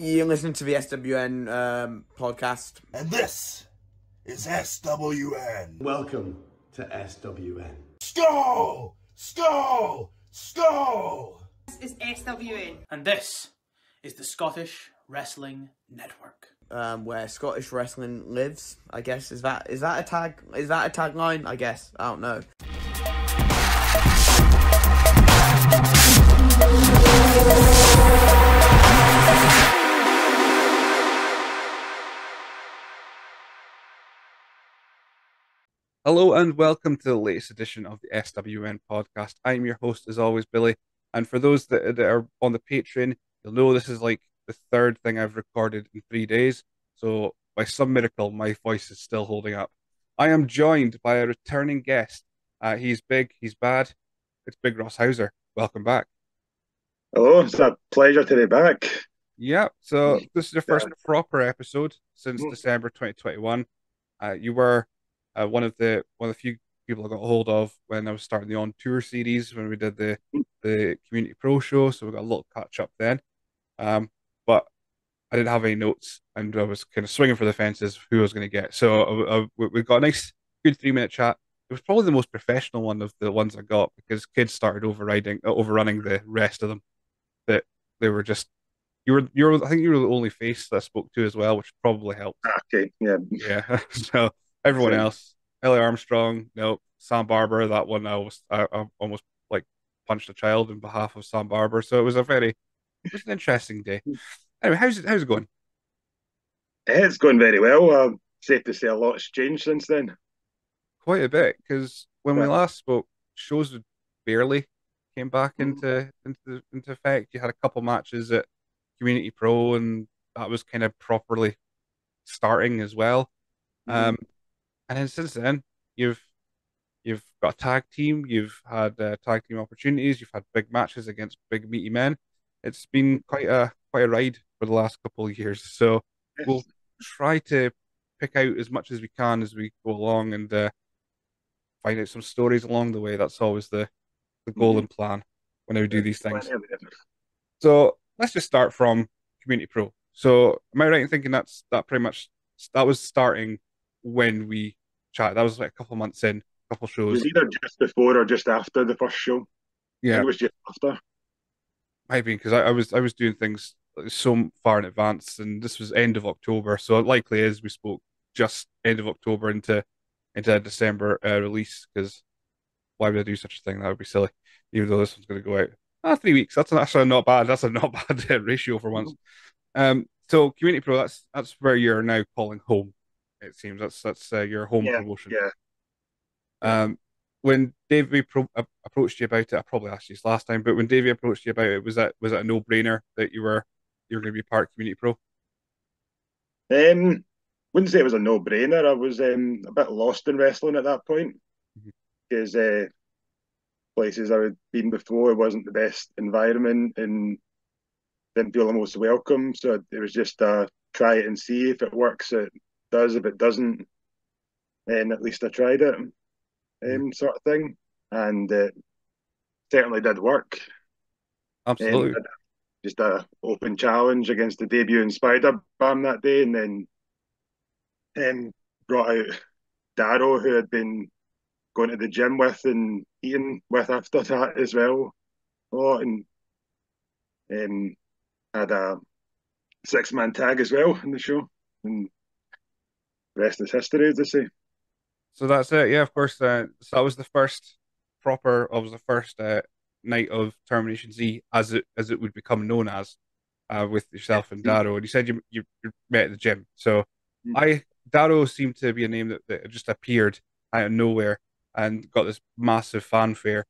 You're listening to the SWN podcast. And this is SWN. Welcome to SWN. Skull! Skull! Skull! This is SWN. And this is the Scottish Wrestling Network. Where Scottish wrestling lives, I guess. Is that a tag? Is that a tagline? I guess. I don't know. Hello and welcome to the latest edition of the SWN podcast. I'm your host, as always, Billy. And for those that are on the Patreon, you'll know this is like the third thing I've recorded in 3 days. So by some miracle, my voice is still holding up. I am joined by a returning guest. He's big, he's bad. It's Big Ross Hauser. Welcome back. Hello, it's a pleasure to be back. Yeah, so this is your first proper episode since December 2021. You were... one of the few people I got a hold of when I was starting the On Tour series when we did the Community Pro show, so we got a little catch up then. But I didn't have any notes, and I was kind of swinging for the fences who I was going to get. So we got a nice, good 3-minute chat. It was probably the most professional one of the ones I got because kids started overrunning the rest of them. That they were just I think you were the only face that I spoke to as well, which probably helped. Okay, yeah. So. Everyone else, Ellie Armstrong, no, Sam Barber, that one I almost like punched a child on behalf of Sam Barber. So it was an interesting day. Anyway, how's it going? It's going very well. Safe to say a lot's changed since then. Quite a bit, because when we last spoke, shows barely came back into effect. You had a couple matches at Community Pro, and that was kind of properly starting as well. And then since then, you've got a tag team, you've had tag team opportunities, you've had big matches against big meaty men. It's been quite a ride for the last couple of years. So we'll try to pick out as much as we can as we go along and find out some stories along the way. That's always the goal and plan when we do these things. So let's just start from Community Pro. So am I right in thinking that was starting when we chatted? That was like a couple months in, a couple shows. It was either just before or just after the first show. Yeah, it was just after. Maybe because I was doing things so far in advance, and this was end of October, so it likely is we spoke just end of October into a December release. Because why would I do such a thing? That would be silly. Even though this one's going to go out 3 weeks. That's actually not bad. That's a not bad ratio for once. So Community Pro, that's where you're now calling home. It seems that's your home promotion. Yeah. When Davey approached you about it, I probably asked you this last time, but when Davey approached you about it, was it a no-brainer that you were going to be part of Community Pro? Wouldn't say it was a no-brainer. I was a bit lost in wrestling at that point because places I had been before, it wasn't the best environment and didn't feel the most welcome. So it was just try it and see if it works. If it doesn't, then at least I tried it, sort of thing, and it certainly did work. Absolutely. Just an open challenge against the debuting Spider-Bam that day, and then brought out Daro, who had been going to the gym with and eating with after that as well a lot, and had a 6-man tag as well in the show, and rest is history, as they say. So that's it. Yeah, of course. So that was the first proper. It was the first night of Termination Z, as it would become known as, with yourself and Daro. And you said you met at the gym. So Daro seemed to be a name that just appeared out of nowhere and got this massive fanfare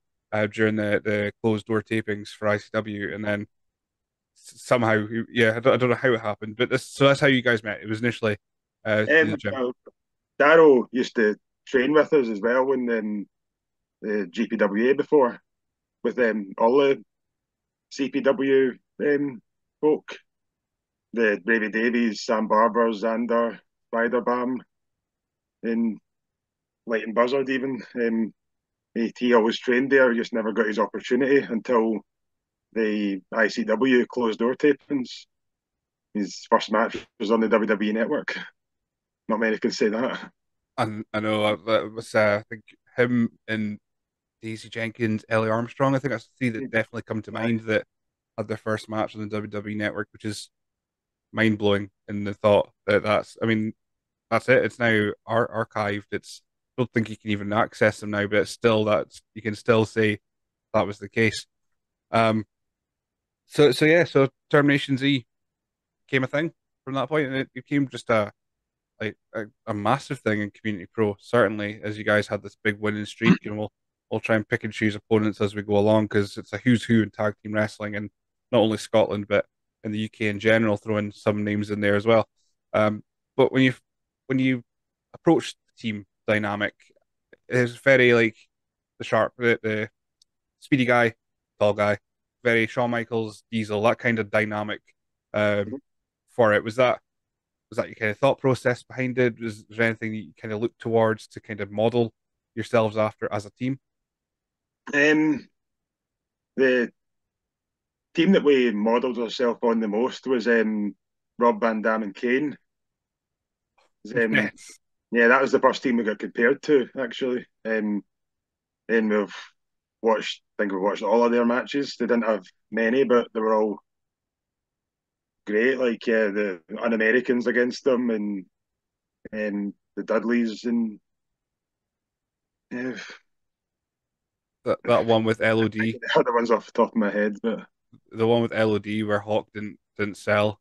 during the closed door tapings for ICW, and then somehow, I don't know how it happened, but that's how you guys met. It was initially. Daro used to train with us as well when the GPWA before, with all the CPW folk, the Bravey Davies, Sam Barber, Xander, Spider-Bam, and Light and Buzzard even. AT always trained there, he just never got his opportunity until the ICW closed door tapings. his first match was on the WWE Network. Not many can say that. And I know that was I think him and Daisy Jenkins, Ellie Armstrong. I think that's three that definitely come to mind that had their first match on the WWE Network, which is mind blowing. In the thought that that's, I mean, that's it. It's now archived. It's, I don't think you can even access them now, but it's still that you can still say that was the case. So yeah, so Termination Z became a thing from that point, and it became just a massive thing in Community Pro, certainly, as you guys had this big winning streak, and we'll try and pick and choose opponents as we go along, because it's a who's who in tag team wrestling, and not only Scotland but in the UK in general, throwing some names in there as well. But when you approach the team dynamic, it's very like the sharp, the speedy guy, tall guy, very Shawn Michaels, Diesel, that kind of dynamic for it. Was that your kind of thought process behind it? Was there anything that you kind of looked towards to kind of model yourselves after as a team? The team that we modelled ourselves on the most was Rob Van Dam and Kane. Yes. Yeah, that was the first team we got compared to, actually. Then we've watched, I think we watched all of their matches. They didn't have many, but they were all great, like the Un-Americans against them, and the Dudleys, and that one with LOD. The other one's off the top of my head, but the one with LOD where Hawk didn't sell.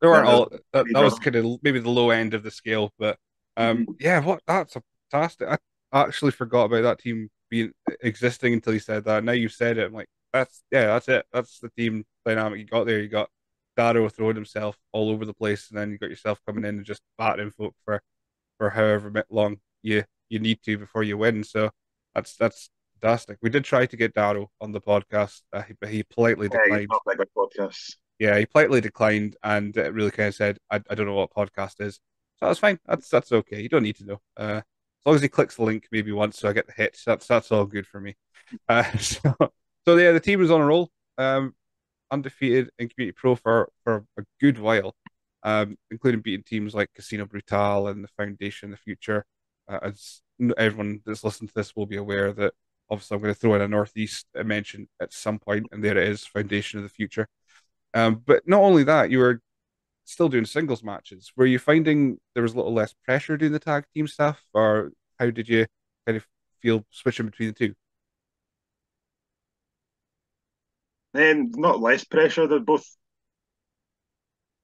They weren't all. That was kind of maybe the low end of the scale, but yeah, what that's a fantastic. I actually forgot about that team being existing until you said that. Now you've said it, I'm like, that's it. That's the team dynamic you got there. You got Daro throwing himself all over the place, and then you got yourself coming in and just batting folk for however long you need to before you win. So that's fantastic. We did try to get Daro on the podcast, but he politely declined. Yeah, he politely declined, and really kind of said, "I don't know what a podcast is." So that's fine. That's okay. You don't need to know. As long as he clicks the link maybe once, so I get the hit. That's all good for me. So yeah, the team was on a roll, undefeated in Community Pro for a good while, including beating teams like Casino Brutal and the Foundation of the Future. As everyone that's listened to this will be aware that obviously I'm going to throw in a Northeast mention at some point, and there it is, Foundation of the Future. But not only that, you were still doing singles matches. Were you finding there was a little less pressure doing the tag team stuff, or how did you kind of feel switching between the two? Not less pressure. They're both.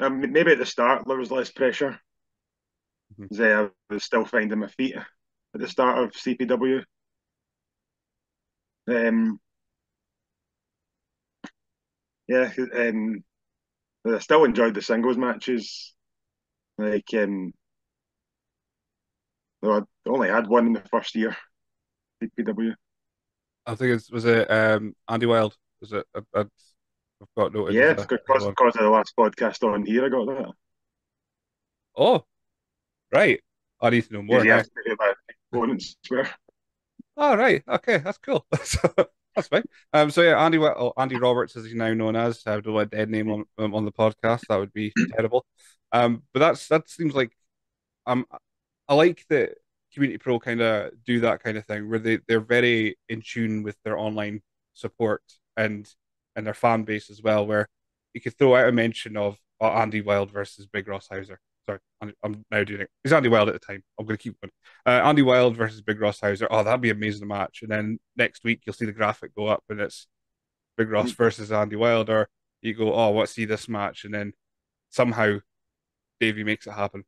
Maybe at the start there was less pressure. Mm-hmm. I was still finding my feet at the start of CPW. Yeah, I still enjoyed the singles matches. Like, though I only had one in the first year, CPW. I think it was Andy Wilde. Was it? I've got noted. Yeah, because of the last podcast on here, I got that. Oh, right. I need to know more. Yeah, opponents were. Oh, right. Okay, that's cool. That's fine. So yeah, Andy Roberts, as he's now known as. I don't want a dead name on the podcast. That would be terrible. But that seems like I like that Community Pro kind of do that kind of thing where they're very in tune with their online support and their fan base as well, where you could throw out a mention of Andy Wilde versus Big Ross Hauser. Sorry, I'm now doing it. It's Andy Wilde at the time. I'm going to keep going. Andy Wilde versus Big Ross Hauser. Oh, that'd be an amazing match. And then next week you'll see the graphic go up and it's Big Ross versus Andy Wilde. Or you go, oh, let's see this match. And then somehow Davey makes it happen.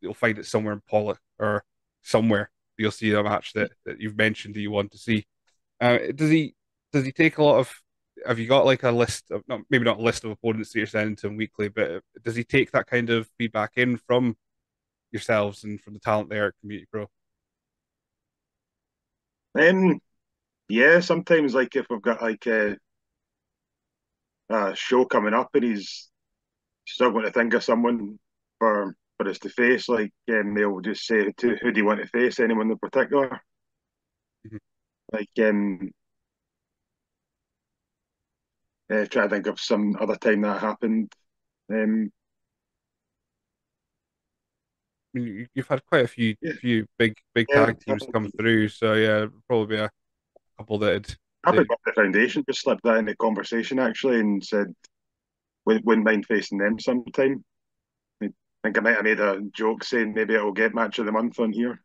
You'll find it somewhere in Pollock or somewhere. You'll see a match that you've mentioned that you want to see. Does he take a lot of? Have you got like a list of maybe not a list of opponents that you're sending to him weekly, but does he take that kind of feedback in from yourselves and from the talent there at Community Pro? Yeah, sometimes like if we've got like a show coming up and he's struggling to think of someone for us to face, like they'll just say, "Who do you want to face? Anyone in particular?" Mm-hmm. Like. Trying to think of some other time that happened. I mean, you've had quite a few big tag teams come through, so yeah, probably a couple that had. Happy the Foundation just slipped that in the conversation actually and said, "Wouldn't mind facing them sometime." I think I might have made a joke saying maybe it'll get match of the month on here.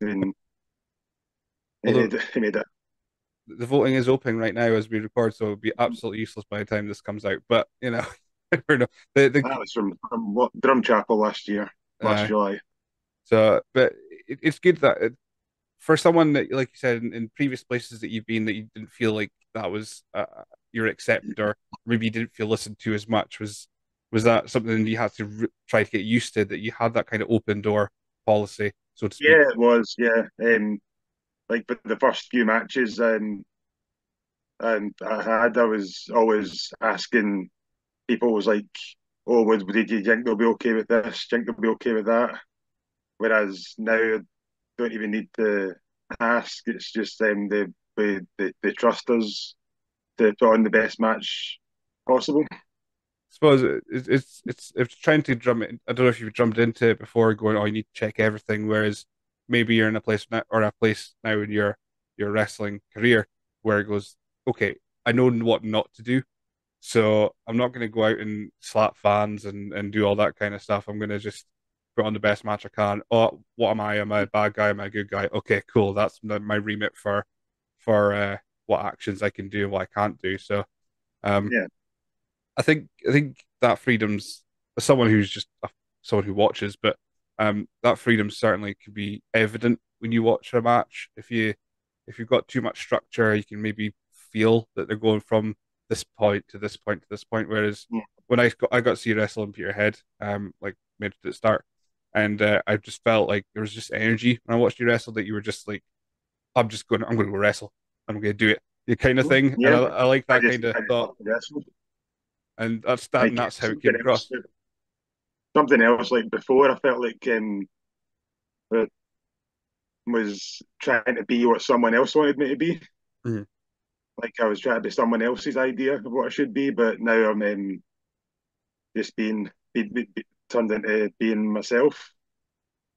He made it. The voting is open right now as we record, so it'll be absolutely useless by the time this comes out. But you know, that was from what, Drumchapel last July. So, but it's good that for someone that, like you said, in previous places that you've been, that you didn't feel like that was your accept, or maybe you didn't feel listened to as much. Was that something you had to try to get used to, that you had that kind of open door policy, so to speak? Yeah, it was. Yeah. Like for the first few matches I was always asking people, was like, "Oh, did you think they'll be okay with this? Do you think they'll be okay with that?" Whereas now I don't even need to ask. It's just they trust us to put on the best match possible. I suppose it's trying to drum it. I don't know if you've drummed into it before, going, "Oh, you need to check everything," whereas maybe you're in a place now in your wrestling career where it goes, "Okay, I know what not to do, so I'm not going to go out and slap fans and do all that kind of stuff. I'm going to just put on the best match I can. Oh, what am I? Am I a bad guy? Am I a good guy? Okay, cool. That's my remit for what actions I can do and what I can't do." So, yeah, I think that freedom's, as someone who's just someone who watches, but. That freedom certainly could be evident when you watch a match. If you've got too much structure, you can maybe feel that they're going from this point to this point to this point. Whereas when I got to see wrestle in Peterhead, like made it at the start, and I just felt like there was just energy when I watched you wrestle, that you were just like, I'm going to go wrestle. I'm going to do it. The kind of thing. Yeah. And I like that kind of thought. And that's how it came across. Something else, like before, I felt like I was trying to be what someone else wanted me to be. Mm-hmm. Like I was trying to be someone else's idea of what I should be, but now I'm just being turned into being myself.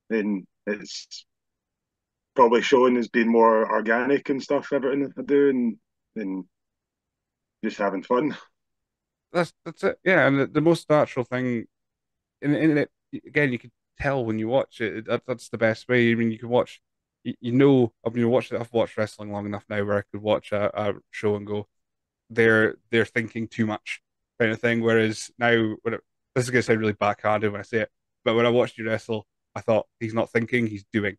Then it's probably shown as being more organic and stuff, everything I do, and just having fun. That's it, yeah. And the most natural thing. And it, again, you can tell when you watch it. That's the best way. I mean, you can watch. You know, I mean, I've watched wrestling long enough now where I could watch a show and go, "They're thinking too much," kind of thing. Whereas now, this is going to sound really backhanded when I say it, but when I watched you wrestle, I thought, he's not thinking, he's doing.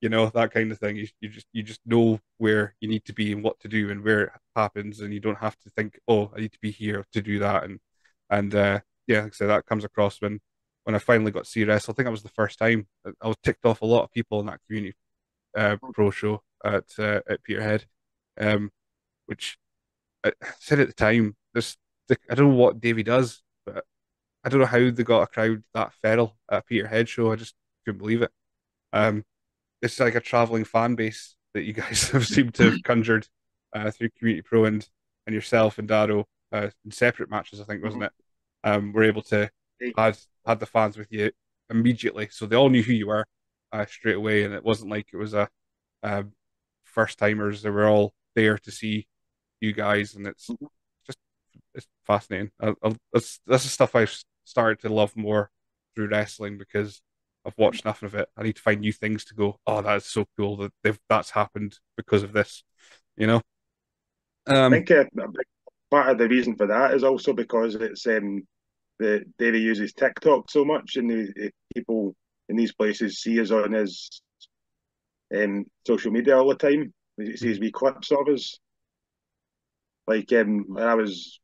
You know, that kind of thing. You just know where you need to be and what to do and where it happens, and you don't have to think, "Oh, I need to be here to do that." And yeah, like I said, that comes across when I finally got to see wrestle. I think that was the first time I was ticked off a lot of people in that community pro show at Peterhead, which I said at the time, I don't know what Davey does, but I don't know how they got a crowd that feral at a Peterhead show. I just couldn't believe it. It's like a travelling fan base that you guys have seemed to have conjured through Community Pro, and yourself and Daro in separate matches, I think, wasn't it? Were able to had the fans with you immediately, so they all knew who you were straight away, and it wasn't like it was a first timers. They were all there to see you guys, and it's fascinating. That's the stuff I've started to love more through wrestling, because I've watched enough of it. I need to find new things to go, "Oh, that's so cool that that's happened because of this," you know. I think a big part of the reason for that is also because it's Davey uses TikTok so much, and the people in these places see us on his social media all the time. He sees wee clips of us. Like when I was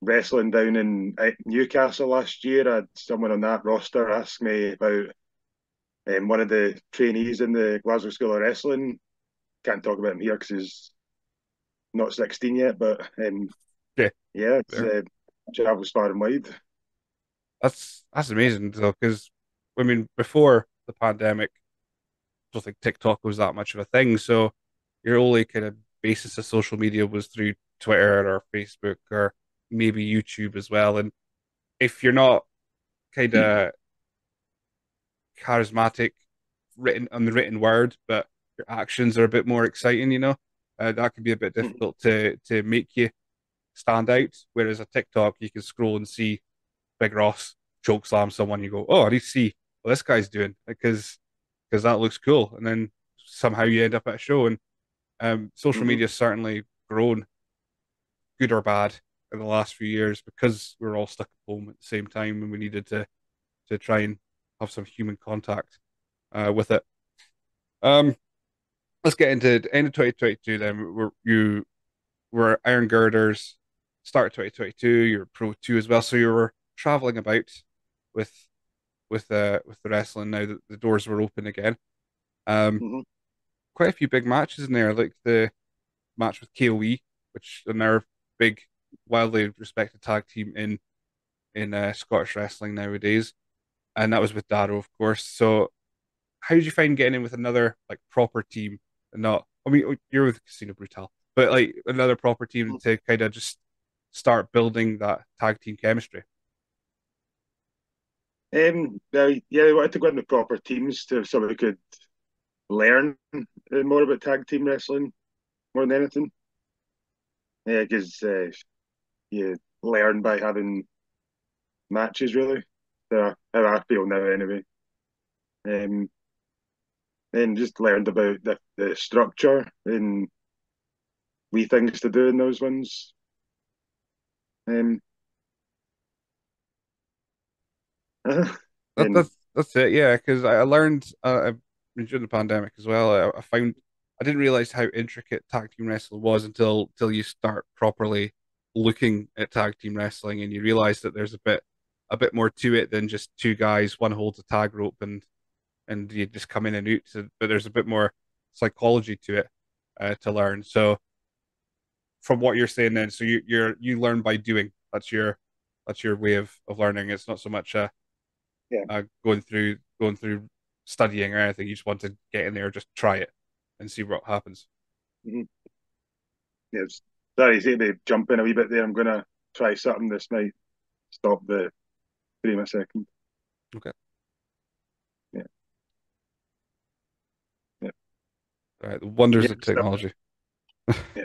wrestling down in Newcastle last year, I had someone on that roster ask me about one of the trainees in the Glasgow School of Wrestling. Can't talk about him here because he's not 16 yet, but yeah, it's... Travels far and wide. That's amazing though, because I mean, before the pandemic, I don't think TikTok was that much of a thing. So your only kind of basis of social media was through Twitter or Facebook or maybe YouTube as well. And if you're not kind of charismatic written on the written word, but your actions are a bit more exciting, you know, that can be a bit difficult to make you stand out. Whereas a TikTok, you can scroll and see Big Ross choke slam someone. You go, oh, I need to see what this guy's doing because that looks cool. And then somehow you end up at a show. And social media's certainly grown, good or bad, in the last few years because we were all stuck at home at the same time and we needed to try and have some human contact with it. Let's get into the end of 2022 then. You were Iron Girders, start 2022, you were Pro 2 as well, so you were travelling about with the wrestling now that the doors were open again. Quite a few big matches in there, like the match with KOE, which are now big, wildly respected tag team in Scottish wrestling nowadays, and that was with Daro, of course. So how did you find getting in with another like proper team and not, I mean, you're with Casino Brutal, but like another proper team to kind of just start building that tag team chemistry? Yeah, we wanted to go into proper teams to so we could learn more about tag team wrestling more than anything. Yeah, because you learn by having matches, really. So how I feel now, anyway. And just learned about the structure and wee things to do in those ones. That's it, yeah. Because I learned during the pandemic as well. I found I didn't realize how intricate tag team wrestling was until you start properly looking at tag team wrestling, and you realize that there's a bit more to it than just two guys. One holds a tag rope and you just come in and out. So, but there's a bit more psychology to it to learn. So from what you're saying then, so you learn by doing. That's your way of learning. It's not so much going through studying or anything. You just want to get in there, just try it and see what happens. Yes. Sorry, you see me jump in a wee bit there. I'm going to try something this night. Stop the 3 second. Okay. Yeah. Yeah. All right. The wonders of technology. Yeah.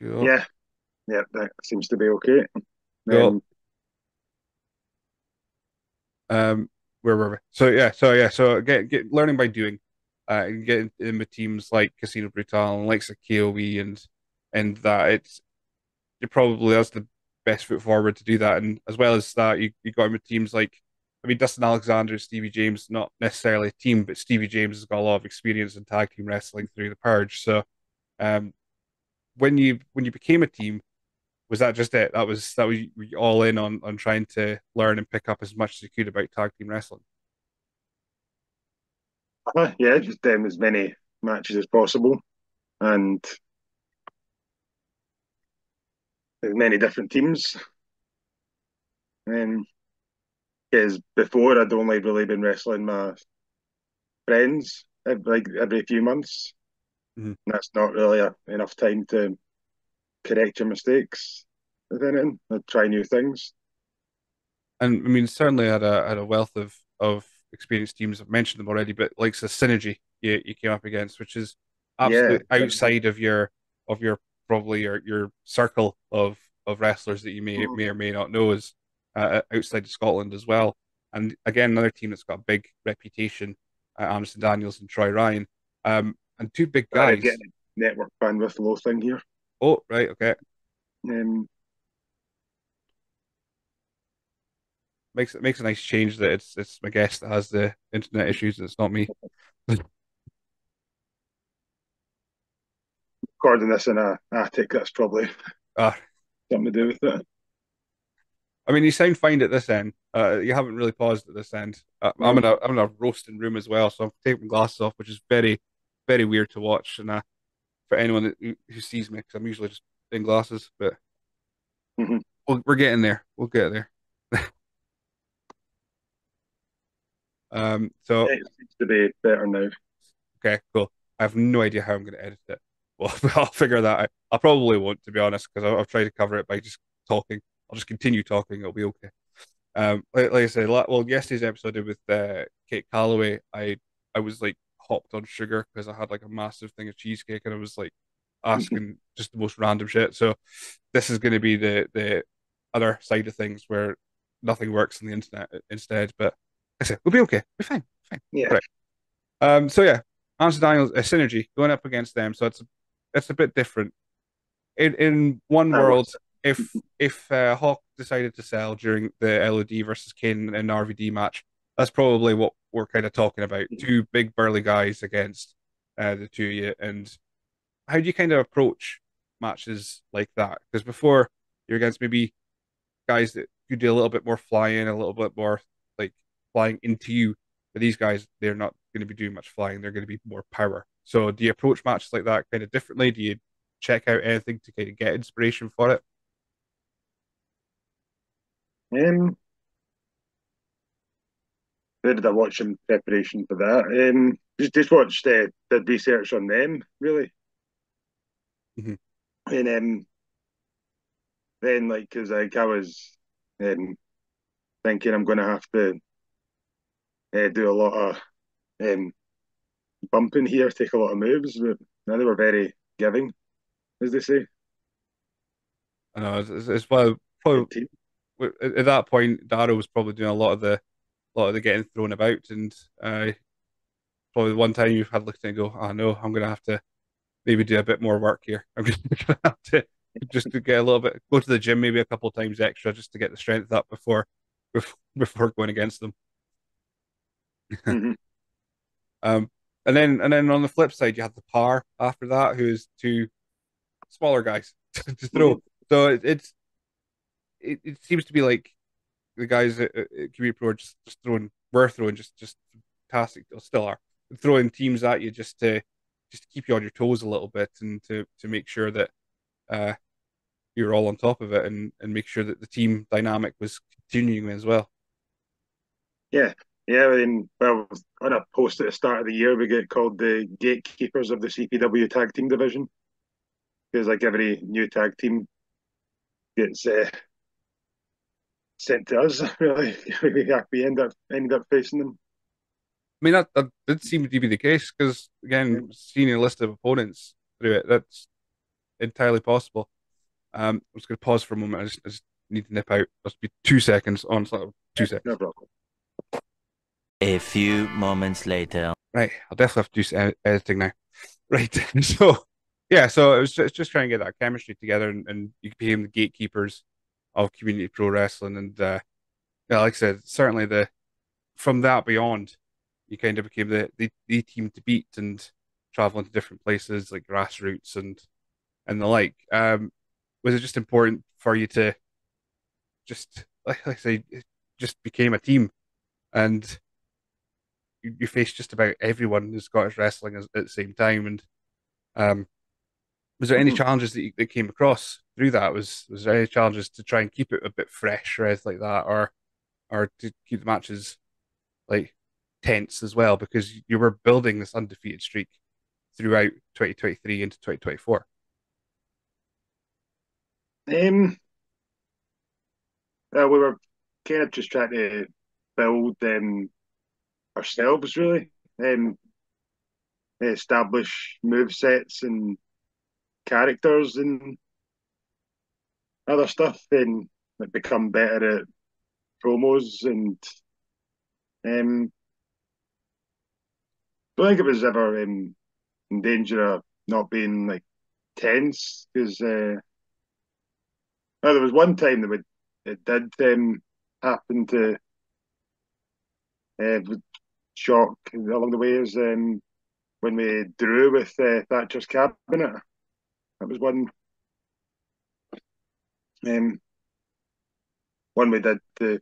Cool. Yeah. Yeah. That seems to be okay. Cool. Where were we? So get learning by doing, and getting in with teams like Casino Brutal and likes of KOE and that you're probably that's the best foot forward to do that. And as well as that, you got in with teams like, I mean, Dustin Alexander, Stevie James, not necessarily a team, but Stevie James has got a lot of experience in tag team wrestling through the purge. So, when you became a team, was that just it? That was all in on trying to learn and pick up as much as you could about tag team wrestling? Yeah, just as many matches as possible and as many different teams. Because before I'd only really been wrestling my friends every few months. Mm-hmm. And that's not really enough time to correct your mistakes within it and try new things. And I mean, certainly had a wealth of experienced teams. I've mentioned them already, but like the Synergy you came up against, which is absolutely outside of your probably your circle of wrestlers that you may or may not know is outside of Scotland as well. And again, another team that's got a big reputation, Anderson Daniels and Troy Ryan, and two big guys. Getting a network bandwidth low thing here. Oh, right, okay. Makes a nice change that it's my guest that has the internet issues and it's not me. Recording this in an attic, that's probably something to do with that. I mean, you sound fine at this end. You haven't really paused at this end. I'm in a roasting room as well, so I'm taking glasses off, which is very, very weird to watch. And for anyone who sees me, because I'm usually just in glasses, but we're getting there. We'll get there. So it seems to be better now. Okay, cool. I have no idea how I'm going to edit it. Well, I'll figure that out. I probably won't, to be honest, because I've tried to cover it by just talking. I'll just continue talking. It'll be okay. Like I said, well, yesterday's episode with Kate Calloway, I was like hopped on sugar because I had like a massive thing of cheesecake and I was like asking just the most random shit. So this is going to be the other side of things where nothing works on the internet instead. But I said, we'll be okay. We're fine. We're fine. Yeah. Right. So yeah, Answer Daniels, Synergy going up against them. So it's a bit different. In one world, if Hawk decided to sell during the LOD versus Kane and RVD match, that's probably what we're kind of talking about. Two big burly guys against the two of you. And how do you kind of approach matches like that? Because before, you're against maybe guys that you do a little bit more flying, a little bit more like flying into you. But these guys, they're not going to be doing much flying. They're going to be more power. So do you approach matches like that kind of differently? Do you check out anything to kind of get inspiration for it? Where did I watch in preparation for that? Just watched the research on them, really. Mm-hmm. And then, like, because like, I was thinking I'm going to have to do a lot of bumping here, take a lot of moves. But no, they were very giving, as they say. I know, it's well, probably, at that point, Daro was probably doing a lot of the getting thrown about, and probably one time you've had looked at it and go, oh no, I'm going to have to maybe do a bit more work here. I'm going to have to just to get a little bit, go to the gym maybe a couple of times extra just to get the strength up before going against them. Mm-hmm. And then on the flip side, you have the par after that, who's two smaller guys to throw. Mm-hmm. So it seems to be like the guys at Community Pro just throwing fantastic, still are throwing teams at you just to keep you on your toes a little bit and to make sure that you're all on top of it and make sure that the team dynamic was continuing as well. Yeah. Yeah, well, on a post at the start of the year, we get called the gatekeepers of the CPW tag team division. Because, like, every new tag team gets sent to us, really. We end up facing them. I mean, that did seem to be the case, because, again, seeing a list of opponents through it, that's entirely possible. I'm just going to pause for a moment. I just need to nip out. Must be 2 seconds on. 2 seconds. No problem. A few moments later. Right, I'll definitely have to do some editing now. Right, so, yeah, so it's just trying to get that chemistry together and you became the gatekeepers of Community Pro Wrestling. And, yeah, like I said, certainly from that beyond, you kind of became the team to beat and traveling to different places like Grassroots and the like. Was it just important for you to just, like I say, just became a team and you face just about everyone in Scottish wrestling at the same time, and was there any challenges that came across through that? Was there any challenges to try and keep it a bit fresh or anything like that, or to keep the matches like tense as well, because you were building this undefeated streak throughout 2023 into 2024? We were kind of just trying to build ourselves, really, establish move sets and characters and other stuff, and become better at promos. And I don't think it was ever in danger of not being like tense, because there was one time that it did happen to shock along the way is when we drew with Thatcher's Cabinet. That was one we did. I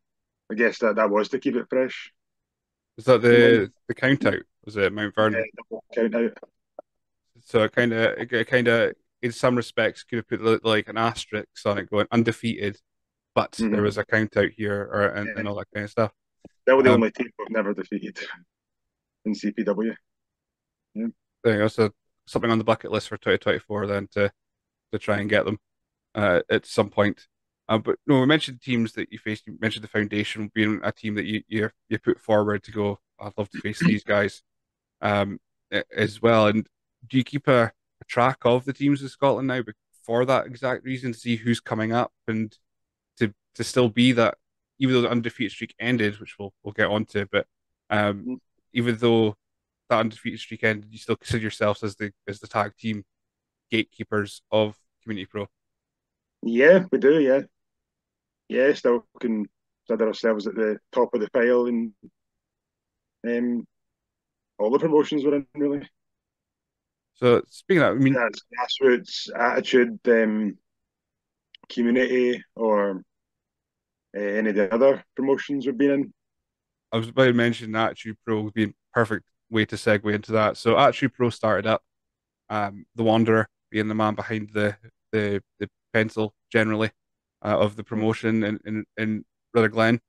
guess that was to keep it fresh. Was that the count out? Was it Mount Vernon? Yeah, the count out. So it kind of in some respects could have put like an asterisk on it, going undefeated, but there was a count out here and all that kind of stuff. They were the only team we've never defeated in CPW. Yeah. There you go. So something on the bucket list for 2024 then to try and get them at some point. But no, we mentioned teams that you faced. You mentioned the Foundation being a team that you put forward to go, I'd love to face these guys as well. And do you keep a track of the teams in Scotland now for that exact reason, to see who's coming up and to still be that, even though the undefeated streak ended, which we'll get on to, but even though that undefeated streak ended, you still consider yourselves as the tag team gatekeepers of Community Pro? Yeah, we do, yeah. Yeah, still consider ourselves at the top of the pile in all the promotions we're in, really. So, speaking of that, I mean... That's Grassroots, Attitude, Community, or any of the other promotions we've been in. I was about to mention Attitude Pro would be a perfect way to segue into that. So, Attitude Pro started up, The Wanderer being the man behind the pencil, generally, of the promotion in Rutherglen.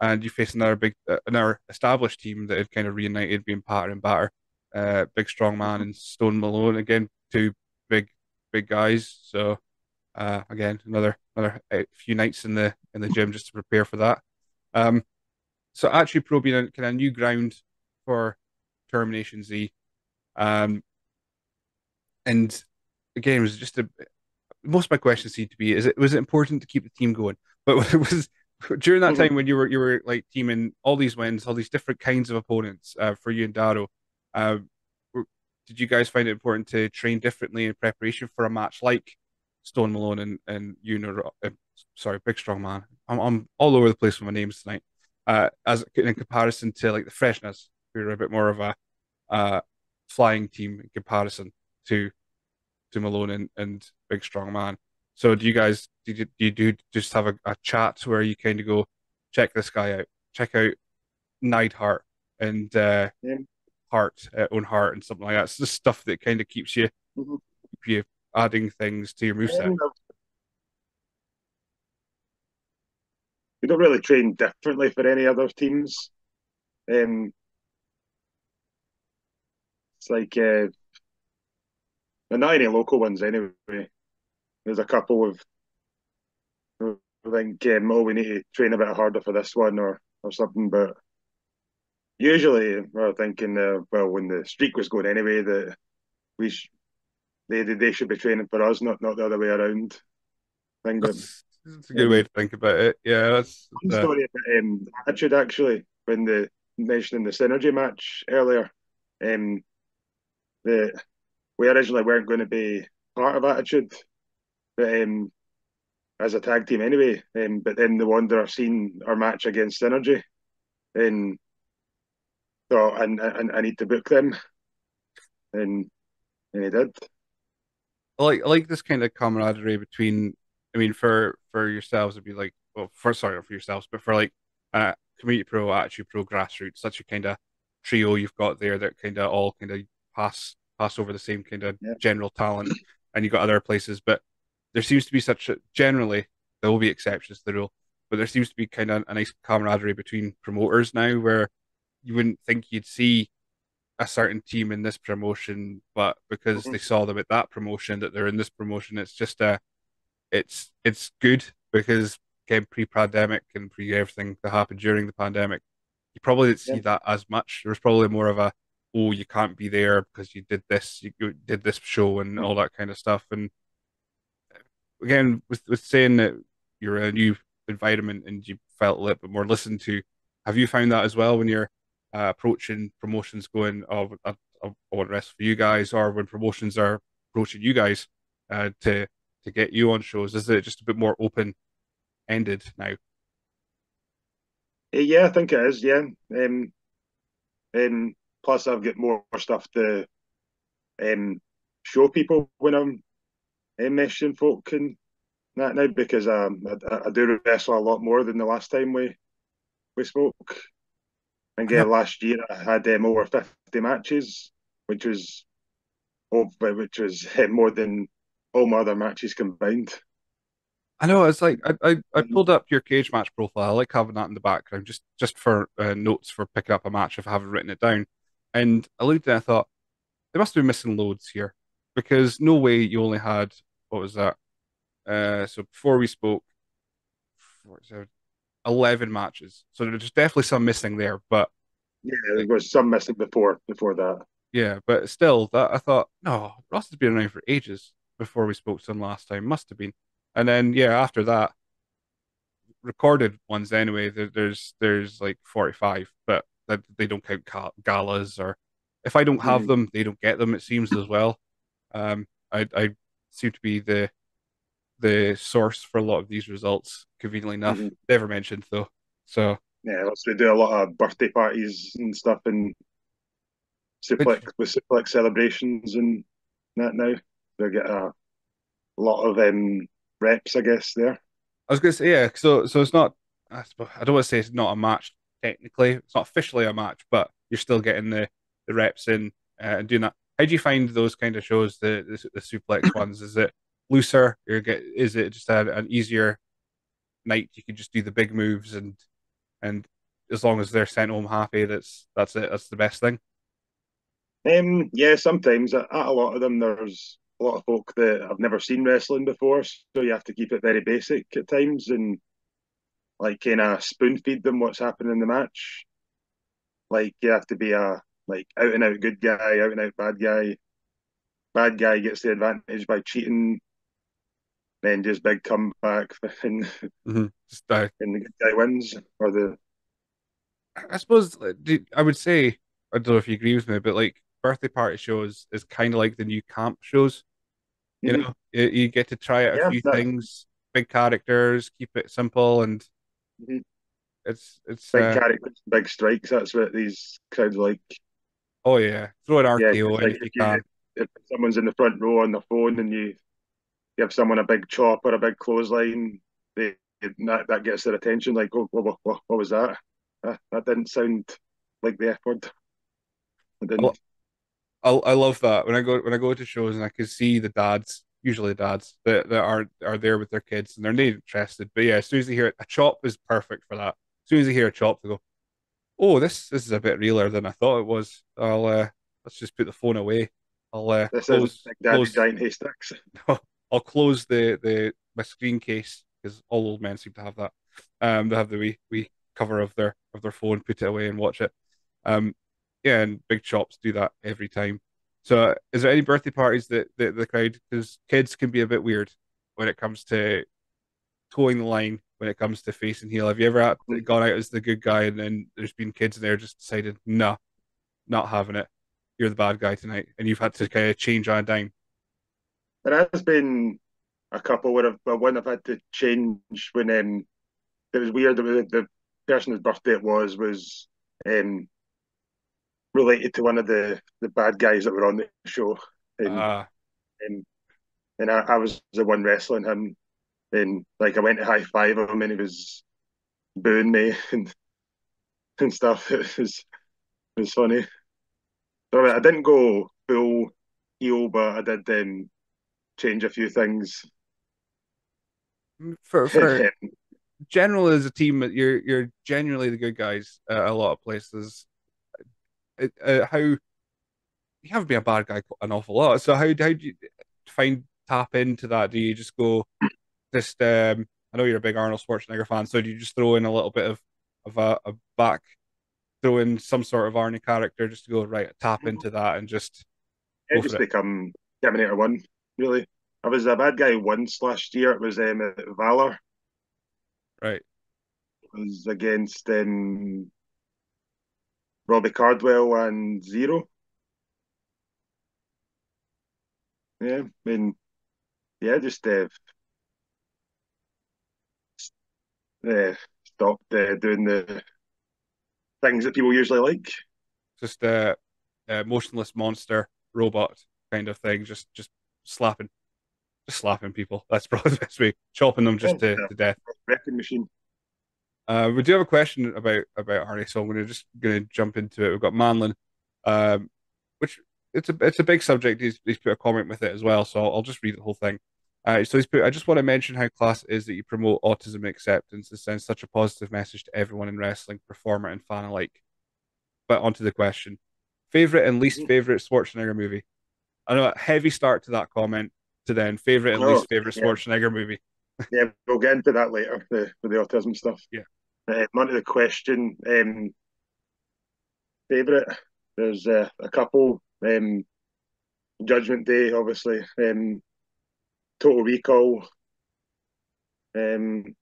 And you face another established team that have kind of reunited, being patter and batter. Big Strong Man and Stone Malone, again, two big guys. So again, another few nights in the gym just to prepare for that. So actually Pro being kind of new ground for Termination Z. And again, it was just most of my questions seemed to be, was it important to keep the team going? But it was during that time when you were like teaming all these wins, all these different kinds of opponents for you and Daro. Did you guys find it important to train differently in preparation for a match like Stone Malone and Big Strong Man? I'm all over the place with my names tonight. As in comparison to like the Freshness, who are a bit more of a flying team in comparison to Malone and Big Strong Man. So do you guys do you just have a chat where you kind of go, check this guy out, check out Neidhart and Own Heart and something like that? It's just stuff that kind of keeps you you adding things to your moveset. We don't really train differently for any other teams. It's like not any local ones anyway. There's a couple of, I think, we need to train a bit harder for this one or something, but usually we're thinking, when the streak was going anyway, that they should be training for us, not the other way around. I think that's a good way to think about it. Yeah, that's one story about Attitude, actually, when they mentioning the Synergy match earlier. We originally weren't going to be part of Attitude, but as a tag team anyway. But then the Wanderer seen our match against Synergy, and so I need to book them, and he did. I like this kind of camaraderie between. I mean, for yourselves, it'd be like, well, not for yourselves, but for like Community Pro, Attitude Pro, Grassroots, such a kind of trio you've got there that kind of all kind of pass over the same kind of general talent, and you've got other places, but there seems to be generally there will be exceptions to the rule, but there seems to be kind of a nice camaraderie between promoters now where you wouldn't think you'd see a certain team in this promotion, but because they saw them at that promotion, that they're in this promotion. It's just it's good because again, pre-pandemic and pre-everything that happened during the pandemic, you probably didn't see that as much. There was probably more of a, oh, you can't be there because you did this show and all that kind of stuff. And again, with saying that you're in a new environment and you felt a little bit more listened to, have you found that as well when you're approaching promotions going, oh, I want to wrestle for you guys, or when promotions are approaching you guys to get you on shows? Is it just a bit more open-ended now? Yeah, I think it is, yeah. Plus, I've got more stuff to show people when I'm meshing folk and that now, because I do wrestle a lot more than the last time we spoke. And yeah, last year I had over 50 matches, which was more than all my other matches combined. I know. It's like I pulled up your cage match profile. I like having that in the background, just for notes for picking up a match if I haven't written it down. And I looked and I thought, they must be missing loads here. because no way you only had, what was that? So before we spoke, 11 matches. So there's definitely some missing there, but yeah, there was some missing before that. Yeah, but still, that I thought, no, Ross has been around for ages before we spoke to him last time. Must have been. And then yeah, after that, recorded ones anyway. There's like 45, but they don't count galas, or if I don't have them, they don't get them. It seems as well. I seem to be the source for a lot of these results, conveniently enough. Never mentioned though. So yeah, we do a lot of birthday parties and stuff, and suplex celebrations and that now. They get a lot of reps, I guess. There, I was gonna say, yeah. So it's not. I suppose, I don't want to say it's not a match technically. It's not officially a match, but you're still getting the reps in and doing that. How do you find those kind of shows? The suplex ones, is it looser? Is it just an easier night? You can just do the big moves, and as long as they're sent home happy, that's it. That's the best thing. Yeah, sometimes at a lot of them, there's a lot of folk that have never seen wrestling before, so you have to keep it very basic at times and like kind of spoon feed them what's happening in the match. Like you have to be a like out and out good guy, out and out bad guy. Bad guy gets the advantage by cheating, then just big comeback, and the good guy wins. Or the, I suppose I would say, I don't know if you agree with me, but like birthday party shows is kind of like the new camp shows. You know, you get to try out a few things, big characters, keep it simple, and it's big characters, big strikes. That's what these crowds like. Oh yeah, throw an RKO in if you can. If someone's in the front row on their phone and you give someone a big chop or a big clothesline, that gets their attention. Like, oh, what was that? That didn't sound like the F word. I love that when I go to shows and I can see the dads, usually dads that are there with their kids and they're not interested. But yeah, as soon as they hear it, a chop is perfect for that. As soon as they hear a chop, they go, "Oh, this is a bit realer than I thought it was." I'll let's just put the phone away. I'll close my screen case, because all old men seem to have that. They have the wee cover of their phone, put it away and watch it. Yeah, and big chops do that every time. So, is there any birthday parties that the crowd, because kids can be a bit weird when it comes to towing the line, when it comes to face and heel. Have you ever gone out as the good guy and then there's been kids in there just decided, nah, not having it. You're the bad guy tonight, and you've had to kind of change on a dime? There has been a couple where I've had to change when it was weird. The person whose birthday it was related to one of the bad guys that were on the show, and I was the one wrestling him, and like I went to high five him, and he was booing me and stuff. It was funny. So I didn't go full heel, but I did change a few things. For general as a team, you're generally the good guys at a lot of places. How you haven't been a bad guy an awful lot. So how do you tap into that? Do you just go just? I know you're a big Arnold Schwarzenegger fan, so do you just throw in a little bit of a back? Throw in some sort of Arnie character just to go right, tap into that and just. Yeah, just become Terminator 1. Really, I was a bad guy once last year. It was Valor. Right. It was against Robbie Cardwell and Zero. Yeah, I mean, yeah, just stopped doing the things that people usually like, just a motionless monster robot kind of thing, just slapping people. That's probably the best way, chopping them just to death. Wrecking machine. We do have a question about Arnie, so I'm just gonna jump into it. We've got Manlin, which it's a big subject. He's put a comment with it as well, so I'll just read the whole thing. So he's put, I just want to mention how class it is that you promote autism acceptance and send such a positive message to everyone in wrestling, performer and fan alike. But onto the question. Favorite and least favorite Schwarzenegger movie? a heavy start to that comment to then favorite and least favorite Schwarzenegger movie. Yeah, we'll get into that later with the autism stuff. Yeah. On to the question. Favorite, there's a couple. Judgment Day, obviously. Total Recall. Jingle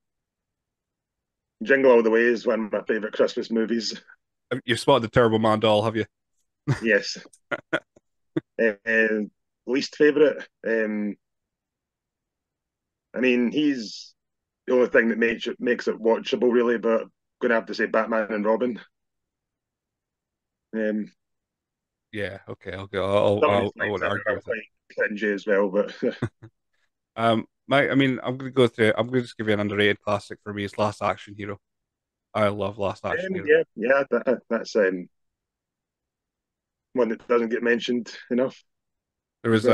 All the Way is one of my favorite Christmas movies. You've spotted the Turbo Man doll, have you? Yes. Least favorite. I mean, he's the only thing that makes it watchable, really. But I'm gonna have to say Batman and Robin. Yeah. Okay. I'll go. I would argue with that. Cringy as well, but. I'm gonna go through. I'm gonna just give you an underrated classic for me. It's Last Action Hero. I love Last Action Hero. Yeah, that's one that doesn't get mentioned enough. There was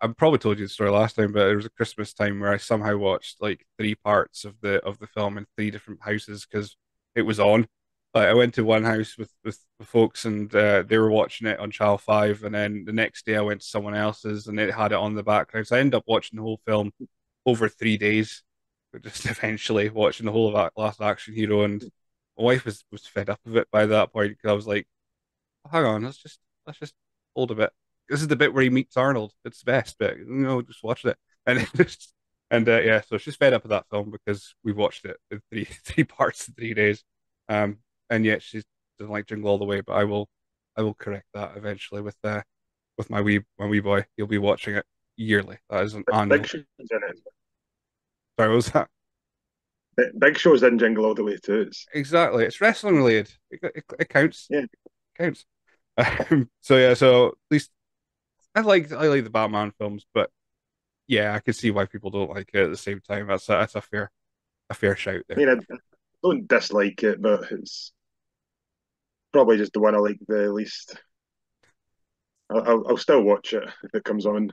I probably told you the story last time, but there was a Christmas time where I somehow watched like 3 parts of the film in 3 different houses because it was on. Like I went to one house with the folks and they were watching it on Channel 5, and then the next day I went to someone else's and it had it on the background. So I ended up watching the whole film over 3 days, but just eventually watching the whole of Last Action Hero. And my wife was fed up of it by that point because I was like, oh, hang on, let's just hold a bit. This is the bit where he meets Arnold. It's the best bit. No, just watch it. And so she's fed up with that film because we watched it in three parts in 3 days. And yet she doesn't like Jingle All the Way, but I will correct that eventually with my wee boy. He'll be watching it yearly. That is an annual. Big Show's in it. Sorry, what was that? Big Show's in Jingle All the Way too. Exactly. It's wrestling related. It counts. Yeah. It counts. So at least I like the Batman films, but yeah, I can see why people don't like it at the same time. That's a fair shout there. I mean, I don't dislike it, but it's probably just the one I like the least. I'll still watch it if it comes on.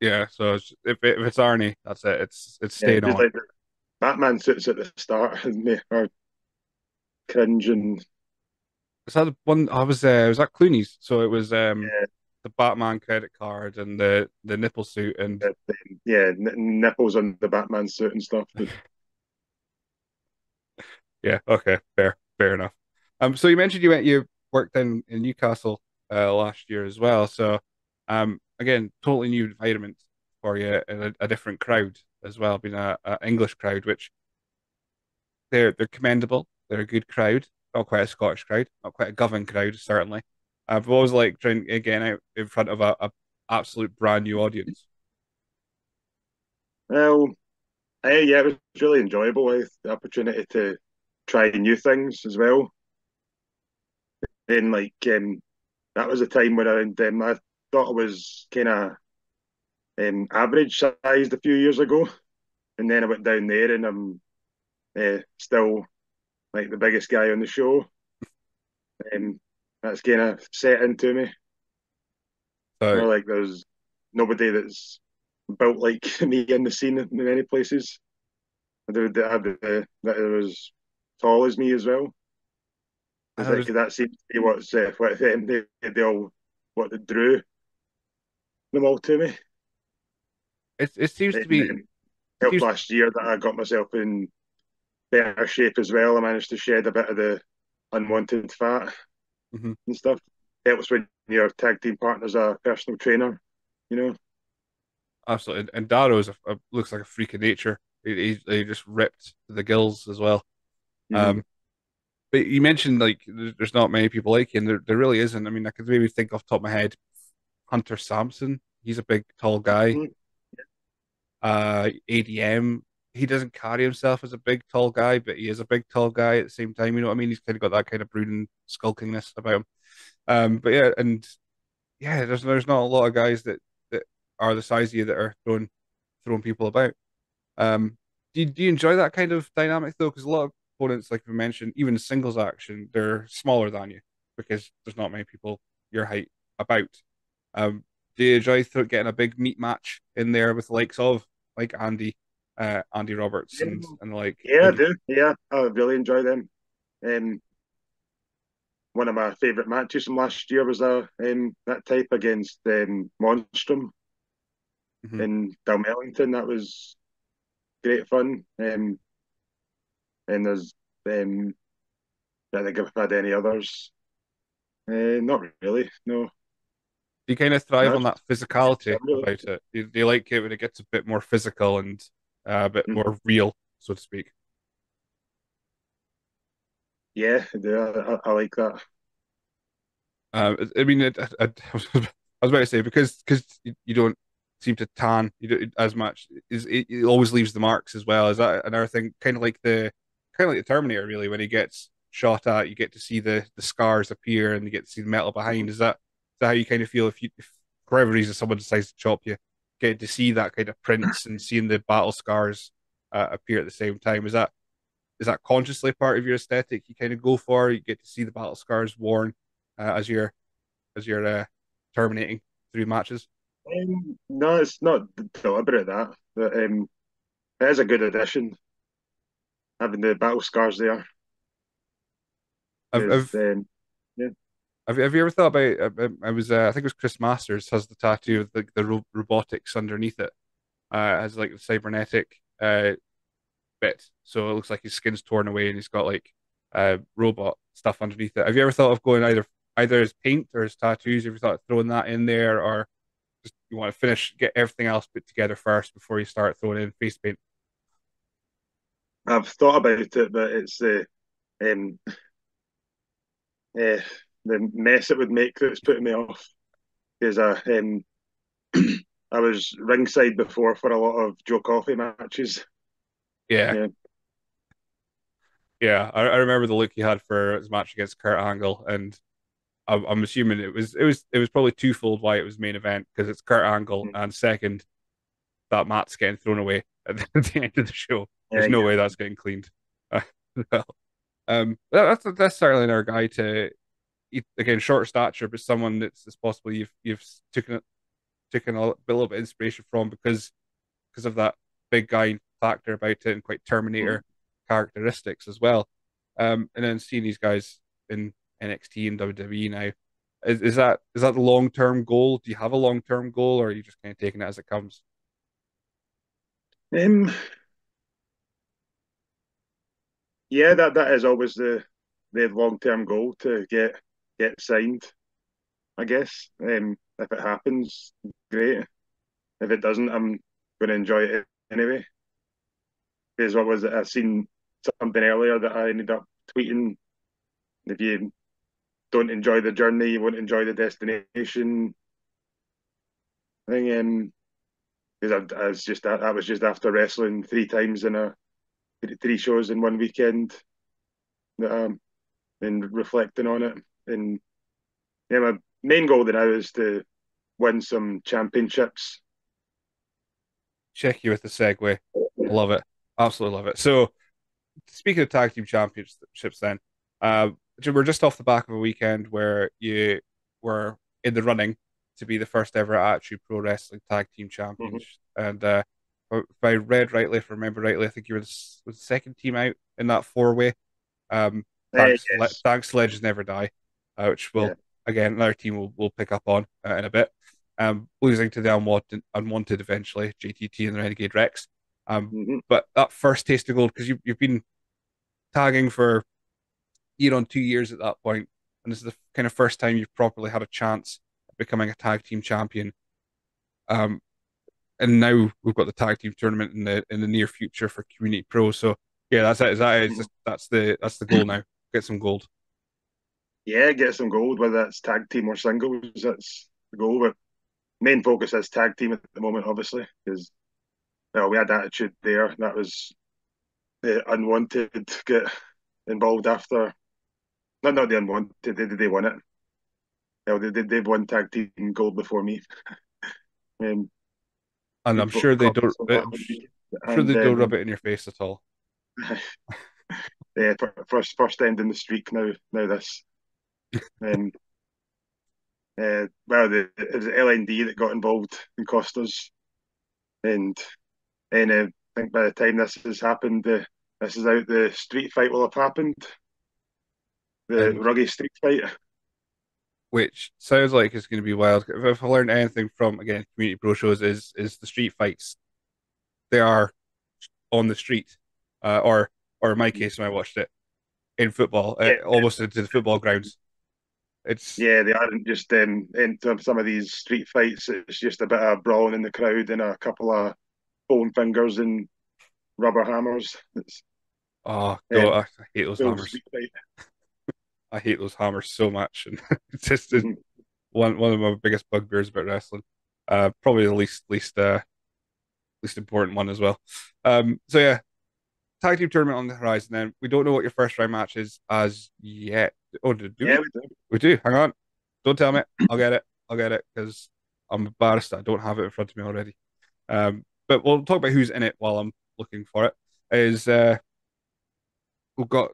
Yeah, so if it's Arnie, that's it. It's staying on. Like Batman suits at the start, and they are cringe and. Is that the one I was at Clooney's? So it was the Batman credit card and the nipple suit and nipples on the Batman suit and stuff. Yeah, okay, fair enough. So you mentioned you worked in Newcastle last year as well. So again, totally new environment for you and a different crowd as well, being an English crowd, which they're commendable. They're a good crowd. Not quite a Scottish crowd, not quite a Govan crowd, certainly. I've always liked trying to get out in front of an absolute brand new audience. Well, it was really enjoyable. The opportunity to try new things as well. Then, that was a time when I thought I was kind of average sized a few years ago, and then I went down there and I'm still. Like the biggest guy on the show. That's kind of set into me. Right. More like there's nobody that's built like me in the scene in many places. That was tall as me as well. That seems to be what they all what they drew them all to me. It seems to be. Helped last year that I got myself in better shape as well. I managed to shed a bit of the unwanted fat and stuff. Helps when your tag team partner's a personal trainer, you know. Absolutely, and Daro looks like a freak of nature. He just ripped the gills as well. But you mentioned there's not many people like you, and there really isn't. I mean, I could maybe think off the top of my head, Hunter Sampson. He's a big, tall guy. ADM. He doesn't carry himself as a big, tall guy, but he is a big, tall guy at the same time. You know what I mean? He's kind of got that kind of brooding skulkingness about him. There's not a lot of guys that are the size of you that are throwing people about. Do you enjoy that kind of dynamic, though? Because a lot of opponents, like we mentioned, even singles action, they're smaller than you because there's not many people your height about. Do you enjoy getting a big meat match in there with the likes of, Andy Roberts and I do. Yeah, I really enjoy them. One of my favourite matches from last year was that type against Monstrum in Dalmellington. That was great fun. And there's, I don't think I've had any others. Not really, no. Do you kind of thrive on that physicality about it? Do you like it when it gets a bit more physical and a bit more real, so to speak? Yeah, I like that. I mean, I was about to say, because you don't seem to tan as much, it always leaves the marks as well. Is that another thing? Kind of like the Terminator, really, when he gets shot at, you get to see the scars appear and you get to see the metal behind. Is that how you kind of feel if for whatever reason someone decides to chop you, get to see that kind of prints and seeing the battle scars appear at the same time? Is that consciously part of your aesthetic you kind of go for? You get to see the battle scars worn as you're terminating through matches? No, it's not deliberate, that. But it is a good addition, having the battle scars there. Have you ever thought about I think it was Chris Masters has the tattoo of the robotics underneath it, has like the cybernetic bit, so it looks like his skin's torn away and he's got like robot stuff underneath it. Have you ever thought of going either as paint or as tattoos? Have you thought of throwing that in there, or just you want to get everything else put together first before you start throwing in face paint? I've thought about it, but it's the mess it would make that's putting me off. Is I was ringside before for a lot of Joe Coffey matches. Yeah. I remember the look he had for his match against Kurt Angle, and I'm assuming it was probably twofold why it was main event, because it's Kurt Angle and second, that mat's getting thrown away at the end of the show. There's no way that's getting cleaned. That's certainly our guy to, again, short stature, but someone that's possible you've taken a little bit of inspiration from because of that big guy factor about it, and quite Terminator characteristics as well. And then seeing these guys in NXT and WWE now, is that the long-term goal? Do you have a long-term goal, or are you just kind of taking it as it comes? Yeah, that is always the long-term goal, to get signed, I guess. If it happens, great. If it doesn't, I'm going to enjoy it anyway. Because what was it? I seen something earlier that I ended up tweeting. If you don't enjoy the journey, you won't enjoy the destination. I think I was just after wrestling three shows in one weekend, and reflecting on it. And yeah, my main goal now is to win some championships. Check you with the segue. Love it. Absolutely love it. So, speaking of tag team championships then, we're just off the back of a weekend where you were in the running to be the first ever Attitude Pro Wrestling Tag Team Champions. And if I read rightly, if I remember rightly, I think you were the second team out in that four-way. Thanks to Legends Never Die, which will, again, another team we'll pick up on in a bit. Losing to the Unwanted eventually, JTT and the Renegade Rex. But that first taste of gold, because you've been tagging for 2 years at that point, and this is the kind of first time you've properly had a chance of becoming a tag team champion. And now we've got the tag team tournament in the near future for Community Pro. So yeah, that's it. That's the goal now. Get some gold. Yeah, get some gold. Whether that's tag team or singles, that's the goal. But main focus is tag team at the moment, obviously, because. Well, we had Attitude there. That was the Unwanted get involved after. Not the Unwanted. They won it. Well, they've won tag team gold before me. And I'm sure they don't. I'm sure they don't rub it in your face at all. Yeah, first end in the streak now. Now this. It was LND that got involved and cost us. And I think by the time this has happened, this is out, the street fight will have happened. the Ruggy Street Fighter. Which sounds like it's going to be wild. If I learned anything from, again, Community Pro shows, is the street fights. They are on the street, or in my case when I watched it, in football, almost into the football grounds. They aren't just into some of these street fights. It's just a bit of brawling in the crowd and a couple of bone fingers and rubber hammers. I hate those hammers. I hate those hammers so much, and it's just one of my biggest bugbears about wrestling. Probably the least important one as well. So yeah, tag team tournament on the horizon. Then we don't know what your first round match is as yet. Oh, we do. Hang on, don't tell me. I'll get it because I'm embarrassed that I don't have it in front of me already. But we'll talk about who's in it while I'm looking for it. We've got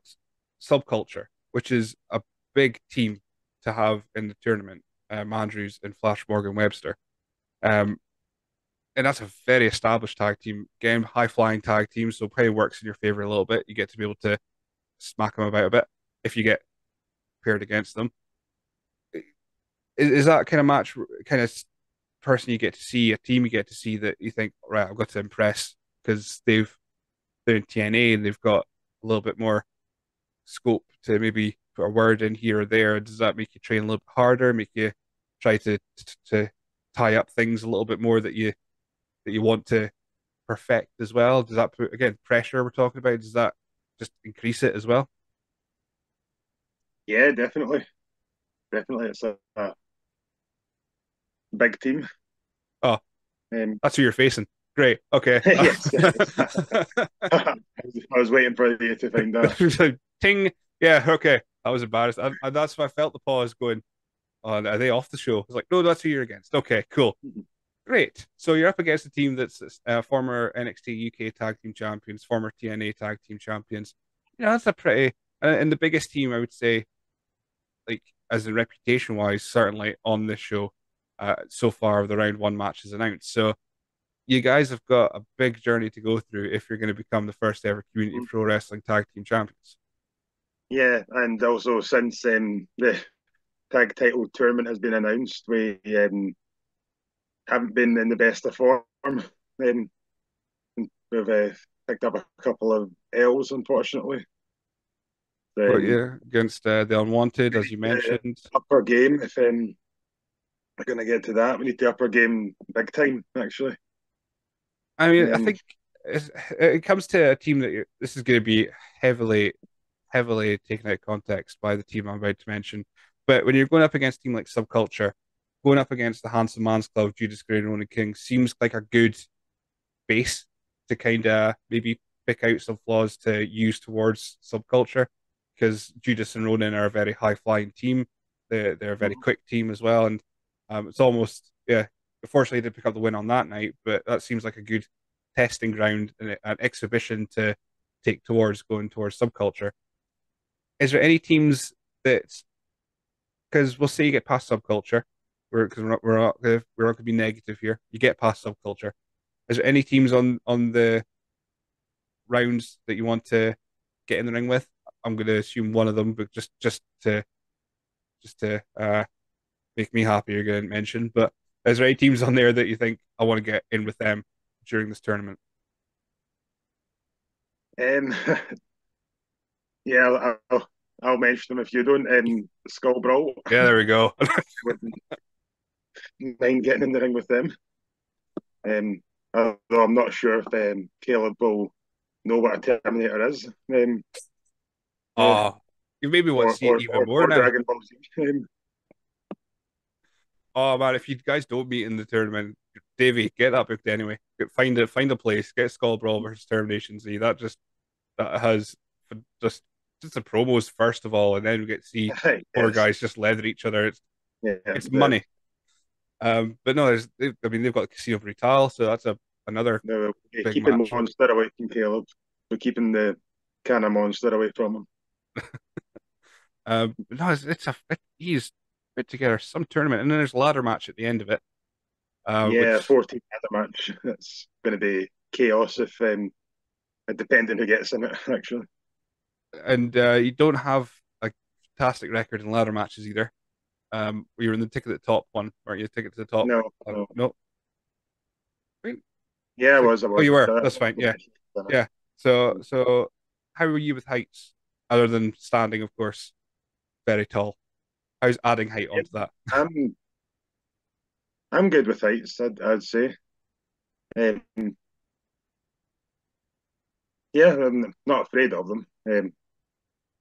Subculture, which is a big team to have in the tournament. Andrews and Flash Morgan Webster. And that's a very established tag team. Again, high-flying tag team, so play works in your favour a little bit. You get to be able to smack them about a bit if you get paired against them. Is that kind of match, kind of person you get to see, a team you get to see that you think, right, I've got to impress because they're in TNA and they've got a little bit more scope to maybe put a word in here or there? Does that make you train a little bit harder, make you try to tie up things a little bit more that you want to perfect as well? Does that put, again, pressure we're talking about, does that just increase it as well? Yeah, definitely. It's a big team. Oh, that's who you're facing. Great. Okay. Yes. I was waiting for you to find out. Ting. Yeah. Okay. I was embarrassed. And that's why I felt the pause going, oh, are they off the show? I was like, no, that's who you're against. Okay, cool. Great. So you're up against a team that's former NXT UK tag team champions, former TNA tag team champions. You know, that's a pretty, and the biggest team, I would say, like, as in reputation wise, certainly on this show so far, the round one match is announced. So you guys have got a big journey to go through if you're going to become the first ever Community Pro Wrestling tag team champions. Yeah, and also since the tag title tournament has been announced, we haven't been in the best of form. We've picked up a couple of L's, unfortunately. Against the Unwanted, as you mentioned. Up our game, if we're going to get to that. We need to up our game big time, actually. I mean, I think it comes to a team that this is going to be heavily taken out of context by the team I'm about to mention. But when you're going up against a team like Subculture, going up against the Handsome Man's Club, Judas Gray and Ronan King seems like a good base to kind of maybe pick out some flaws to use towards Subculture, because Judas and Ronan are a very high-flying team. They're a very quick team as well. And it's almost, unfortunately, they did pick up the win on that night, but that seems like a good testing ground and an exhibition to take towards going towards Subculture. Is there any teams that, because we'll say you get past Subculture, because we're not going to be negative here. You get past Subculture. Is there any teams on the rounds that you want to get in the ring with? I'm going to assume one of them, but just to make me happy, you're going to mention, but. Is there any teams on there that you think I want to get in with them during this tournament? I'll mention them if you don't. Skull Brawl. Yeah, there we go. Mind getting in the ring with them. Although I'm not sure if Caleb will know what a Terminator is. You maybe want to see it even more now. Dragon Ball Z. Oh man, if you guys don't meet in the tournament, Davey, get that booked anyway. Find a place. Get Skull Brawl versus Termination Z. That has just the promos first of all, and then we get to see four guys just leather each other. It's money. But no, they've got Casino Brutal, so that's another. No, big keeping match. The monster away from Caleb. We're keeping the can of monster away from him. He's put together some tournament, and then there's a ladder match at the end of it. 14 ladder match. That's going to be chaos if depending who gets in it, actually. And you don't have a fantastic record in ladder matches either. You were in the ticket at the top one, weren't you? Ticket to the top? No. Wait. Yeah, I was. Oh, you were. That's fine. Yeah. Yeah. So how were you with heights? Other than standing, of course, very tall. How's adding height onto that? I'm good with heights, I'd say. Yeah, I'm not afraid of them.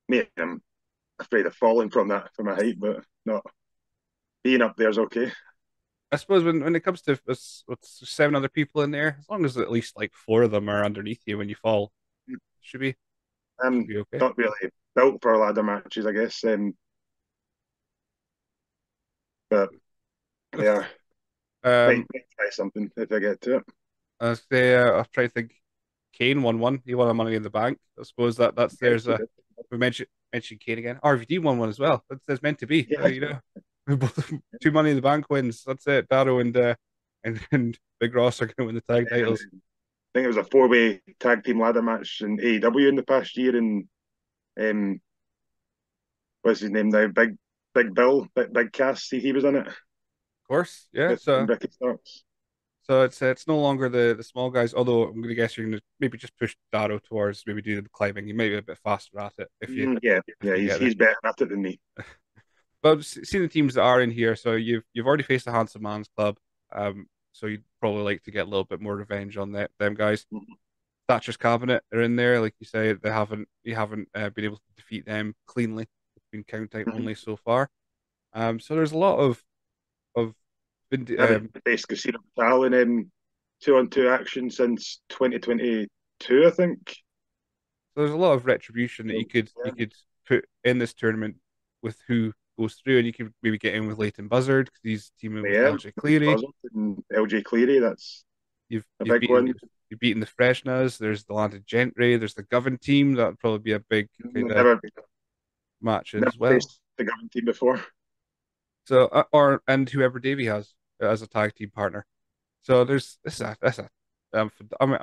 Mate, I'm afraid of falling from a height, but not being up there is okay. I suppose when it comes to with 7 other people in there, as long as at least like 4 of them are underneath you when you fall, it should be. I'm okay. Not really built for ladder matches, I guess. But yeah, might try something if I get to it. I say I try to think. Kane won one. He won a Money in the Bank. I suppose that's there's a we mentioned Kane again. RVD won one as well. That's meant to be. Yeah. You know, 2 Money in the Bank wins. That's it. Daro and Big Ross are going to win the tag titles. I think it was a 4-way tag team ladder match in AEW in the past year, and what's his name now? Big Bill, Big Cass. He was in it. Of course, yeah. So it's no longer the small guys. Although I'm going to guess you're going to maybe just push Daro towards maybe do the climbing. He may be a bit faster at it. If you he's better at it than me. But seeing the teams that are in here, so you've already faced the Handsome Man's Club. So you'd probably like to get a little bit more revenge on them guys. Mm-hmm. Thatcher's Cabinet are in there, like you say. You haven't been able to defeat them cleanly. It's been count out only so far. So there's a lot of faced Casino Brutal in 2-on-2 action since 2022, I think. So there's a lot of retribution that you could put in this tournament with who goes through, and you could maybe get in with Leighton Buzzard because he's teaming with LJ Cleary. LJ Cleary, that's a big one. You've beaten the Freshnas. There's the Landed Gentry. There's the Govan team. That would probably be a big match as well. The Govan team before. So and whoever Davey has as a tag team partner. So there's I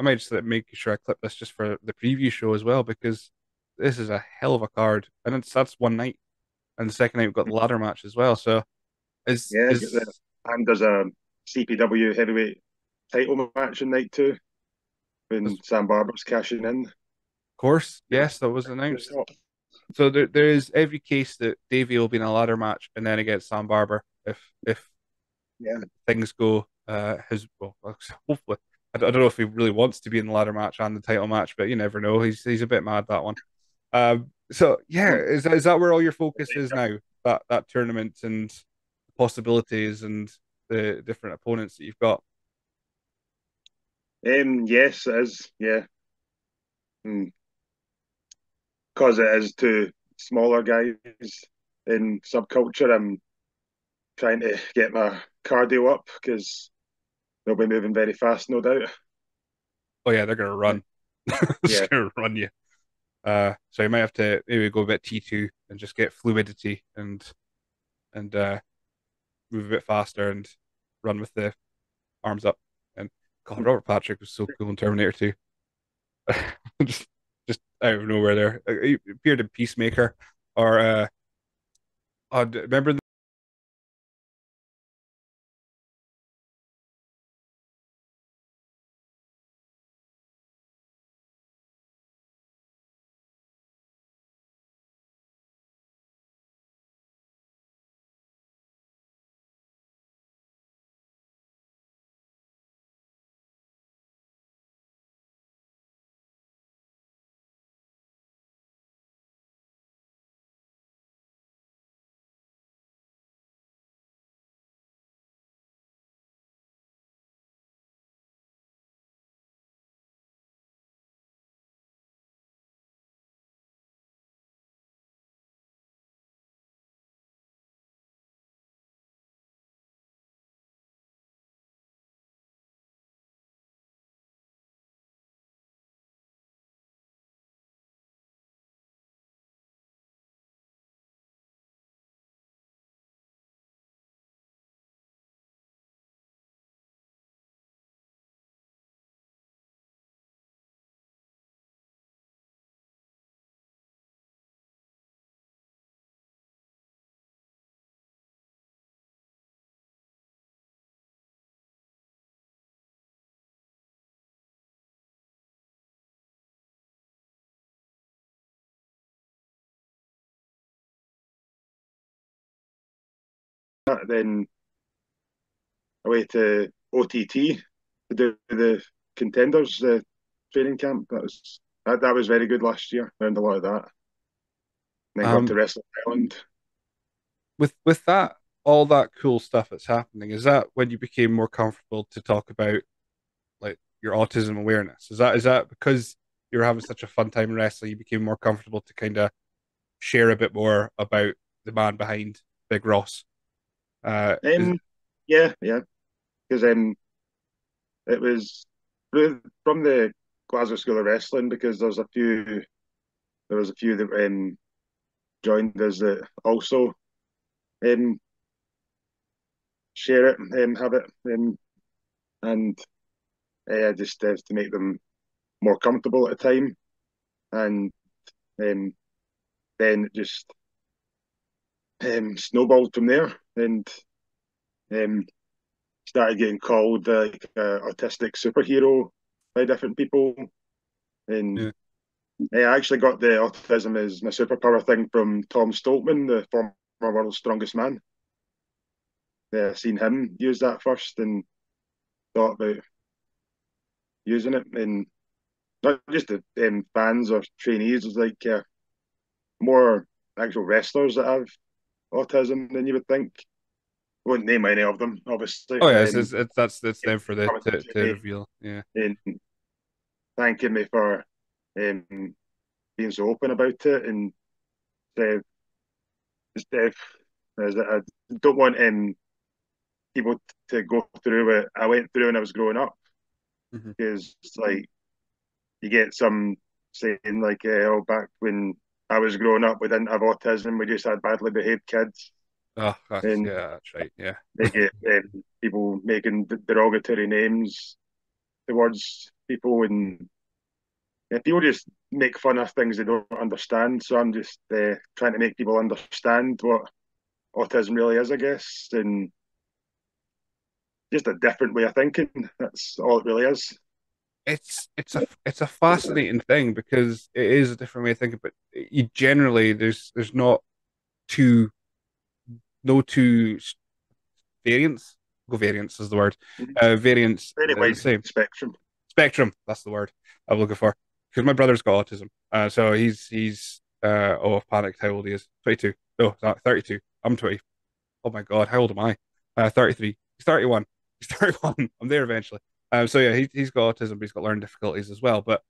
might just make sure I clip this just for the preview show as well, because this is a hell of a card, and that's one night. And the second night, we've got the ladder match as well. So, and there's a CPW heavyweight title match in night 2 when Sam Barber's cashing in. Of course, yes, that was announced. So there is every case that Davey will be in a ladder match and then against Sam Barber if things go his well. Hopefully, I don't know if he really wants to be in the ladder match and the title match, but you never know. He's a bit mad, that one. So yeah, is that where all your focus is now? That tournament and the possibilities and the different opponents that you've got. Yes, it is. Yeah, because it is 2 smaller guys in Subculture. I'm trying to get my cardio up because they'll be moving very fast, no doubt. Oh yeah, they're gonna run. They're gonna run you. So you might have to maybe go a bit T2 and just get fluidity and move a bit faster and run with the arms up. And God, Robert Patrick was so cool in Terminator 2. just out of nowhere there. He appeared in Peacemaker or remember that, then I went to OTT to do the contenders training camp. That was very good last year. Learned a lot of that. And then got to Wrestling Island. With that, all that cool stuff that's happening, is that when you became more comfortable to talk about like your autism awareness? Is that because you were having such a fun time wrestling, you became more comfortable to kind of share a bit more about the man behind Big Ross? Yeah. Because it was from the Glasgow School of Wrestling, because there was a few that joined us that also share it, have it, and just to make them more comfortable at the time, and then it just snowballed from there, and started getting called like autistic superhero by different people, and I actually got the autism as my superpower thing from Tom Stoltman, the former World's Strongest Man. Yeah, I seen him use that first and thought about using it, and not just the fans or trainees, it's like more actual wrestlers that have autism than you would think. I wouldn't name any of them, obviously. Oh, yeah, that's them for the to reveal. Yeah. And thanking me for being so open about it, and I don't want people to go through what I went through when I was growing up, because like you get some saying like, "Oh, back when I was growing up, we didn't have autism; we just had badly behaved kids." Oh, that's right. Yeah, they get people making derogatory names towards people, and people just make fun of things they don't understand. So I'm just trying to make people understand what autism really is, I guess, and just a different way of thinking. That's all it really is. It's a fascinating thing, because it is a different way of thinking. But you generally there's not two variants. Variance is the word. Variance. Anyway, spectrum. That's the word I'm looking for. Because my brother's got autism, so he's I've panicked. How old he is? 22. No, not 32. I'm 20. Oh my god, how old am I? 33. He's 31. He's 31. I'm there eventually. So yeah, he's got autism, but he's got learning difficulties as well. But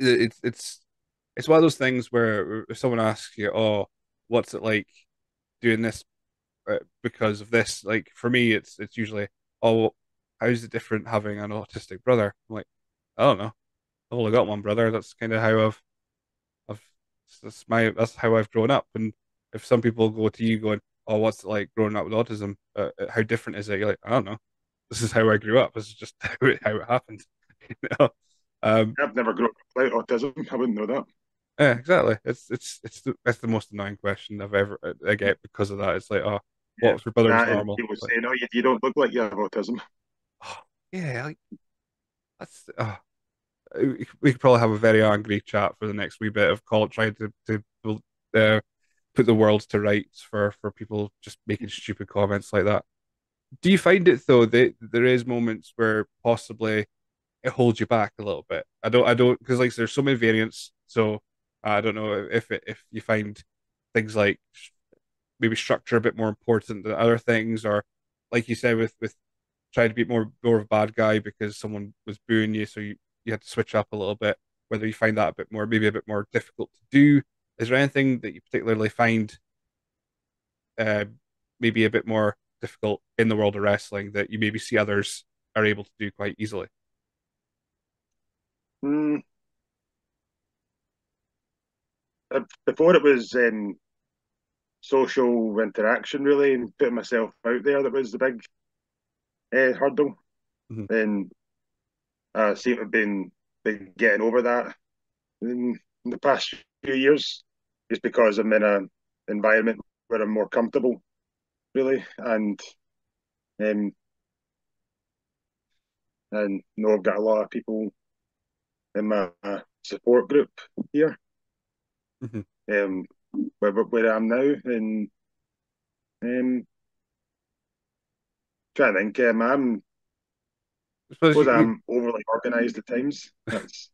it's one of those things where if someone asks you, "Oh, what's it like doing this because of this?" Like for me, it's usually, "Oh, how's it different having an autistic brother?" I'm like, I don't know. I've only got one brother. That's kind of how I've grown up. And if some people go to you going, "Oh, what's it like growing up with autism? How different is it?" You're like, I don't know. This is how I grew up. This is just how it happened. You know? I've never grown up without autism. I wouldn't know that. Yeah, exactly. It's the most annoying question I get because of that. It's like, "Oh, what's your brother's normal?" People say, "No, you don't look like you have autism." Oh, yeah. That's. We could probably have a very angry chat for the next wee bit of call, trying to put the world to rights for people just making stupid comments like that. Do you find it though that there is moments where possibly it holds you back a little bit? I don't because like there's so many variants. So I don't know if you find things like maybe structure a bit more important than other things, or like you said with trying to be more of a bad guy because someone was booing you, so you had to switch up a little bit. Whether you find that a bit more difficult to do, is there anything that you particularly find maybe a bit more difficult in the world of wrestling that you maybe see others are able to do quite easily? Before it was social interaction, really, and putting myself out there that was the big hurdle. Then I seem to have been getting over that in the past few years, just because I'm in an environment where I'm more comfortable, really, and you know, I've got a lot of people in my support group here, where I am now, and Trying to think. I suppose I'm overly organised at times. That's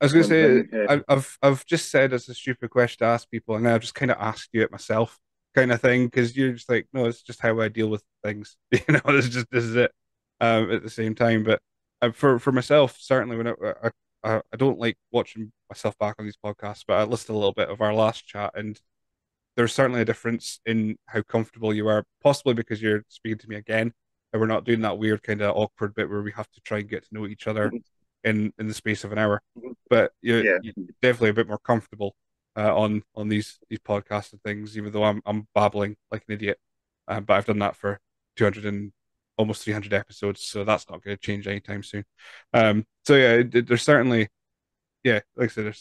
I was going to say, thing, yeah. I've just said it's a stupid question to ask people, and then I've just kind of asked you it myself, kind of thing, because you're just like, no, it's just how I deal with things. You know, this is it. At the same time, but for myself, certainly when I don't like watching myself back on these podcasts, but I listened a little bit of our last chat, and there's certainly a difference in how comfortable you are, possibly because you're speaking to me again, and we're not doing that weird kind of awkward bit where we have to try and get to know each other in the space of an hour. But you're definitely a bit more comfortable on these podcasts and things, even though I'm babbling like an idiot. But I've done that for 200 and almost 300 episodes, so that's not going to change anytime soon. So yeah, there's certainly, yeah, like I said,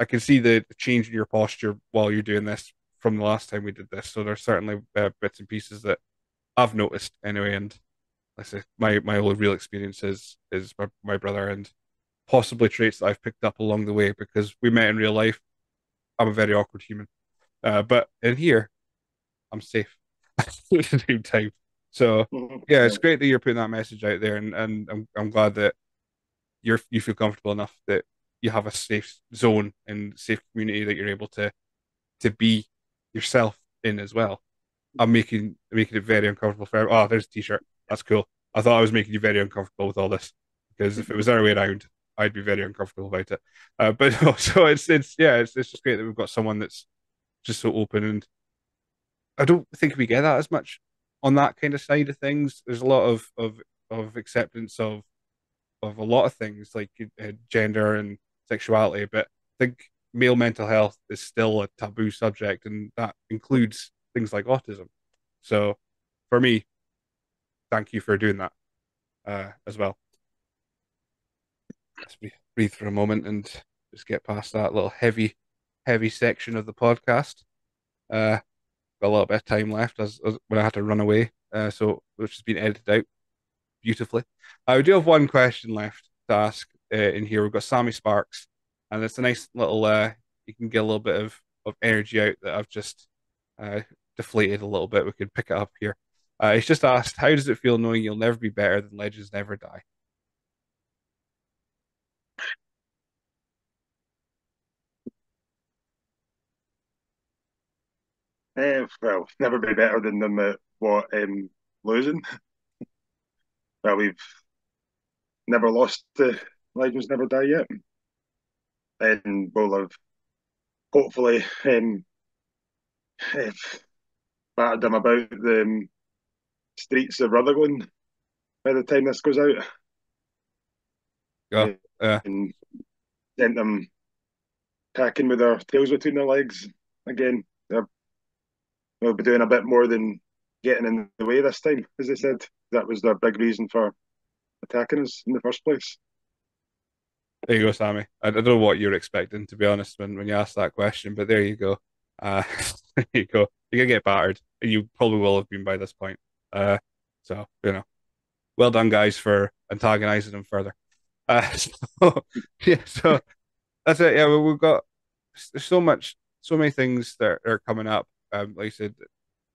I can see the change in your posture while you're doing this from the last time we did this. So there's certainly bits and pieces that I've noticed anyway, and like I say, my only real experience is my brother, and possibly traits that I've picked up along the way, because we met in real life. I'm a very awkward human, but in here, I'm safe at the same time. So yeah, it's great that you're putting that message out there, and I'm glad that you feel comfortable enough that you have a safe zone and safe community that you're able to be yourself in as well. I'm making it very uncomfortable for everyone. Oh, there's a t-shirt. That's cool. I thought I was making you very uncomfortable with all this, because if it was our way around, I'd be very uncomfortable about it. But also, it's just great that we've got someone that's just so open, and I don't think we get that as much on that kind of side of things. There's a lot of acceptance of a lot of things like gender and sexuality, but I think male mental health is still a taboo subject, and that includes things like autism. So for me, thank you for doing that as well. Let's breathe for a moment and just get past that little heavy section of the podcast. Got a little bit of time left as when I had to run away, so which has been edited out beautifully. I do have one question left to ask in here. We've got Sammy Sparks, and it's a nice little you can get a little bit of energy out that I've just deflated a little bit. We can pick it up here. He's just asked, how does it feel knowing you'll never be better than Legends Never Die? Well, never be better than them at what losing. Well, we've never lost to Legends Never Die yet, and we'll have hopefully battered them about the streets of Rutherglen by the time this goes out. Yeah, and sent them packing with their tails between their legs again. We'll be doing a bit more than getting in the way this time, as they said. That was their big reason for attacking us in the first place. There you go, Sammy. I don't know what you're expecting, to be honest, when you asked that question, but there you go. There you go. You're going to get battered, and you probably will have been by this point. So, you know, well done, guys, for antagonising them further. So that's it. Yeah, we've got so many things that are coming up. Like I said,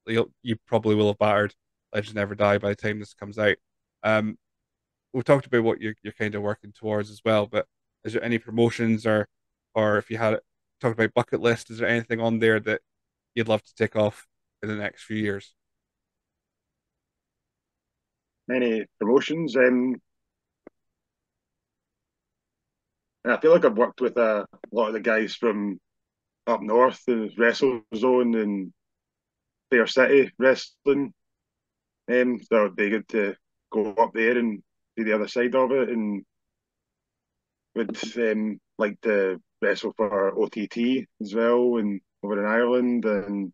you probably will have battered Legends Never Die by the time this comes out. We've talked about what you're kind of working towards as well, but is there any promotions or if you had talked about bucket list, is there anything on there that you'd love to tick off in the next few years? Many promotions. I feel like I've worked with a lot of the guys from up north, and Wrestle Zone and Fair City Wrestling. So it'd be good to go up there and see the other side of it, and would like to wrestle for OTT as well, and over in Ireland,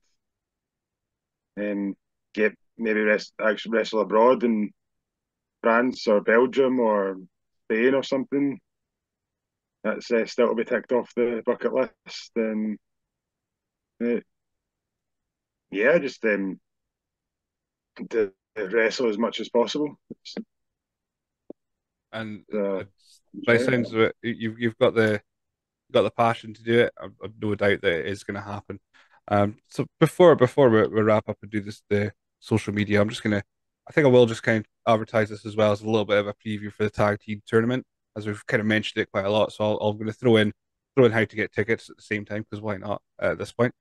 and get maybe wrestle abroad in France or Belgium or Spain or something. That's still to be ticked off the bucket list. Just to wrestle as much as possible. And by sounds of it, you've got the passion to do it. I've no doubt that it is going to happen. So before we wrap up and do this, the social media, I'm just gonna, I think I will just kind of advertise this as well as a little bit of a preview for the tag team tournament, as we've kind of mentioned it quite a lot. So I'm going to throw in how to get tickets at the same time, because why not at this point?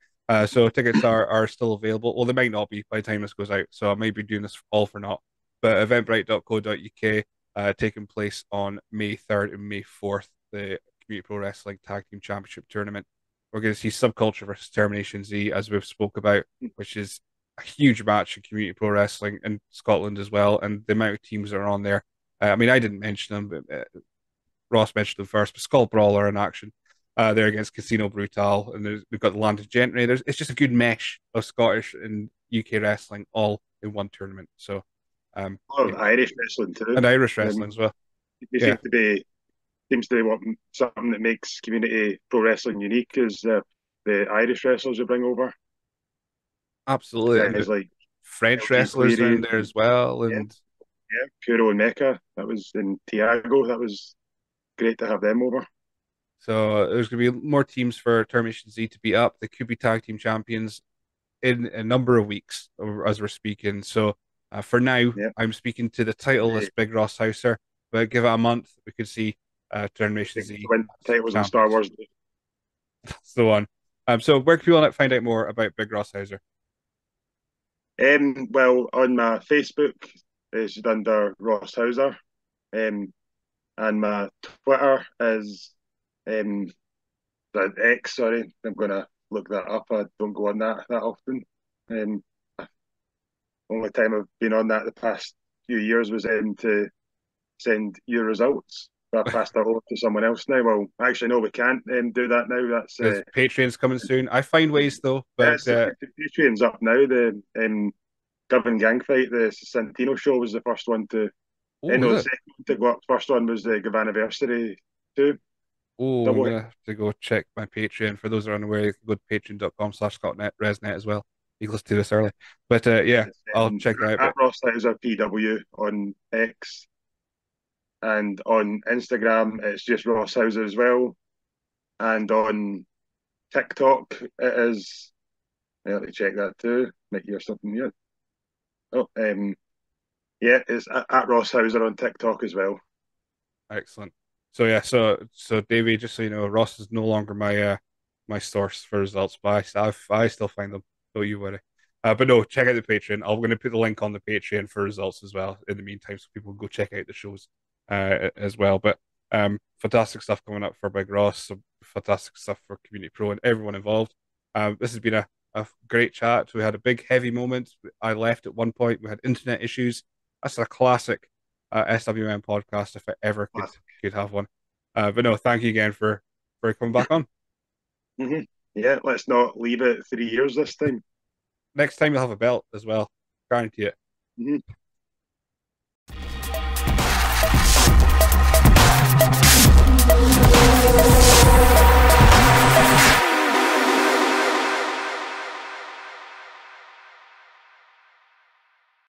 So tickets are still available. Well, they might not be by the time this goes out, so I may be doing this all for naught. But eventbrite.co.uk, taking place on May 3rd and May 4th, the Community Pro Wrestling Tag Team Championship Tournament. We're going to see Subculture versus Termination Z, as we've spoke about, which is a huge match in Community Pro Wrestling in Scotland as well, and the amount of teams that are on there. I mean, I didn't mention them, but Ross mentioned them first, but Skull Brawl are in action. They're against Casino Brutal, and we've got the Land of Generators. It's just a good mesh of Scottish and UK wrestling all in one tournament. So, a lot of Irish wrestling too, and Irish wrestling as well. It seems to be what something that makes Community Pro Wrestling unique is the Irish wrestlers you bring over. Absolutely, and there's like French wrestlers down there as well, and Kuro and Mecca. That was in Tiago. That was great to have them over. So there's going to be more teams for Termination Z to beat up. They could be tag team champions in a number of weeks as we're speaking. So for now, I'm speaking to the title as Big Ross Hauser, but give it a month, we could see Termination Z. When the title was in Star Wars. That's the one. So where can people find out more about Big Ross Hauser? Well, on my Facebook, it's just under Ross Hauser. And my Twitter is... X, sorry, I'm gonna look that up. I don't go on that often. Only time I've been on that the past few years was to send your results. But I passed that over to someone else now. Well, actually, no, we can't do that now. That's Patreon's coming soon. I find ways though. But the Patreon's up now. The Govan gang fight, the Santino show was the first one to. The second one to go up. First one was the Govan anniversary too. Oh, I'm gonna have to go check my Patreon. For those that are unaware, you can go to patreon.com/scottresnet as well. You can listen to this early, but I'll check that out. Ross Hauser PW on X, and on Instagram it's just Ross Hauser as well, and on TikTok it is. I have to check that too. Might hear something here. Oh, it's at Ross Hauser on TikTok as well. Excellent. So so Davey, just so you know, Ross is no longer my my source for results, but I still find them. Don't you worry. But no, check out the Patreon. I'm going to put the link on the Patreon for results as well in the meantime, so people can go check out the shows as well. But fantastic stuff coming up for Big Ross, some fantastic stuff for Community Pro and everyone involved. This has been a great chat. We had a big heavy moment. I left at one point. We had internet issues. That's a classic. SWM podcast, if I ever could have one. But no, thank you again for coming back on. Yeah, let's not leave it 3 years this time. Next time you'll have a belt as well, guarantee it.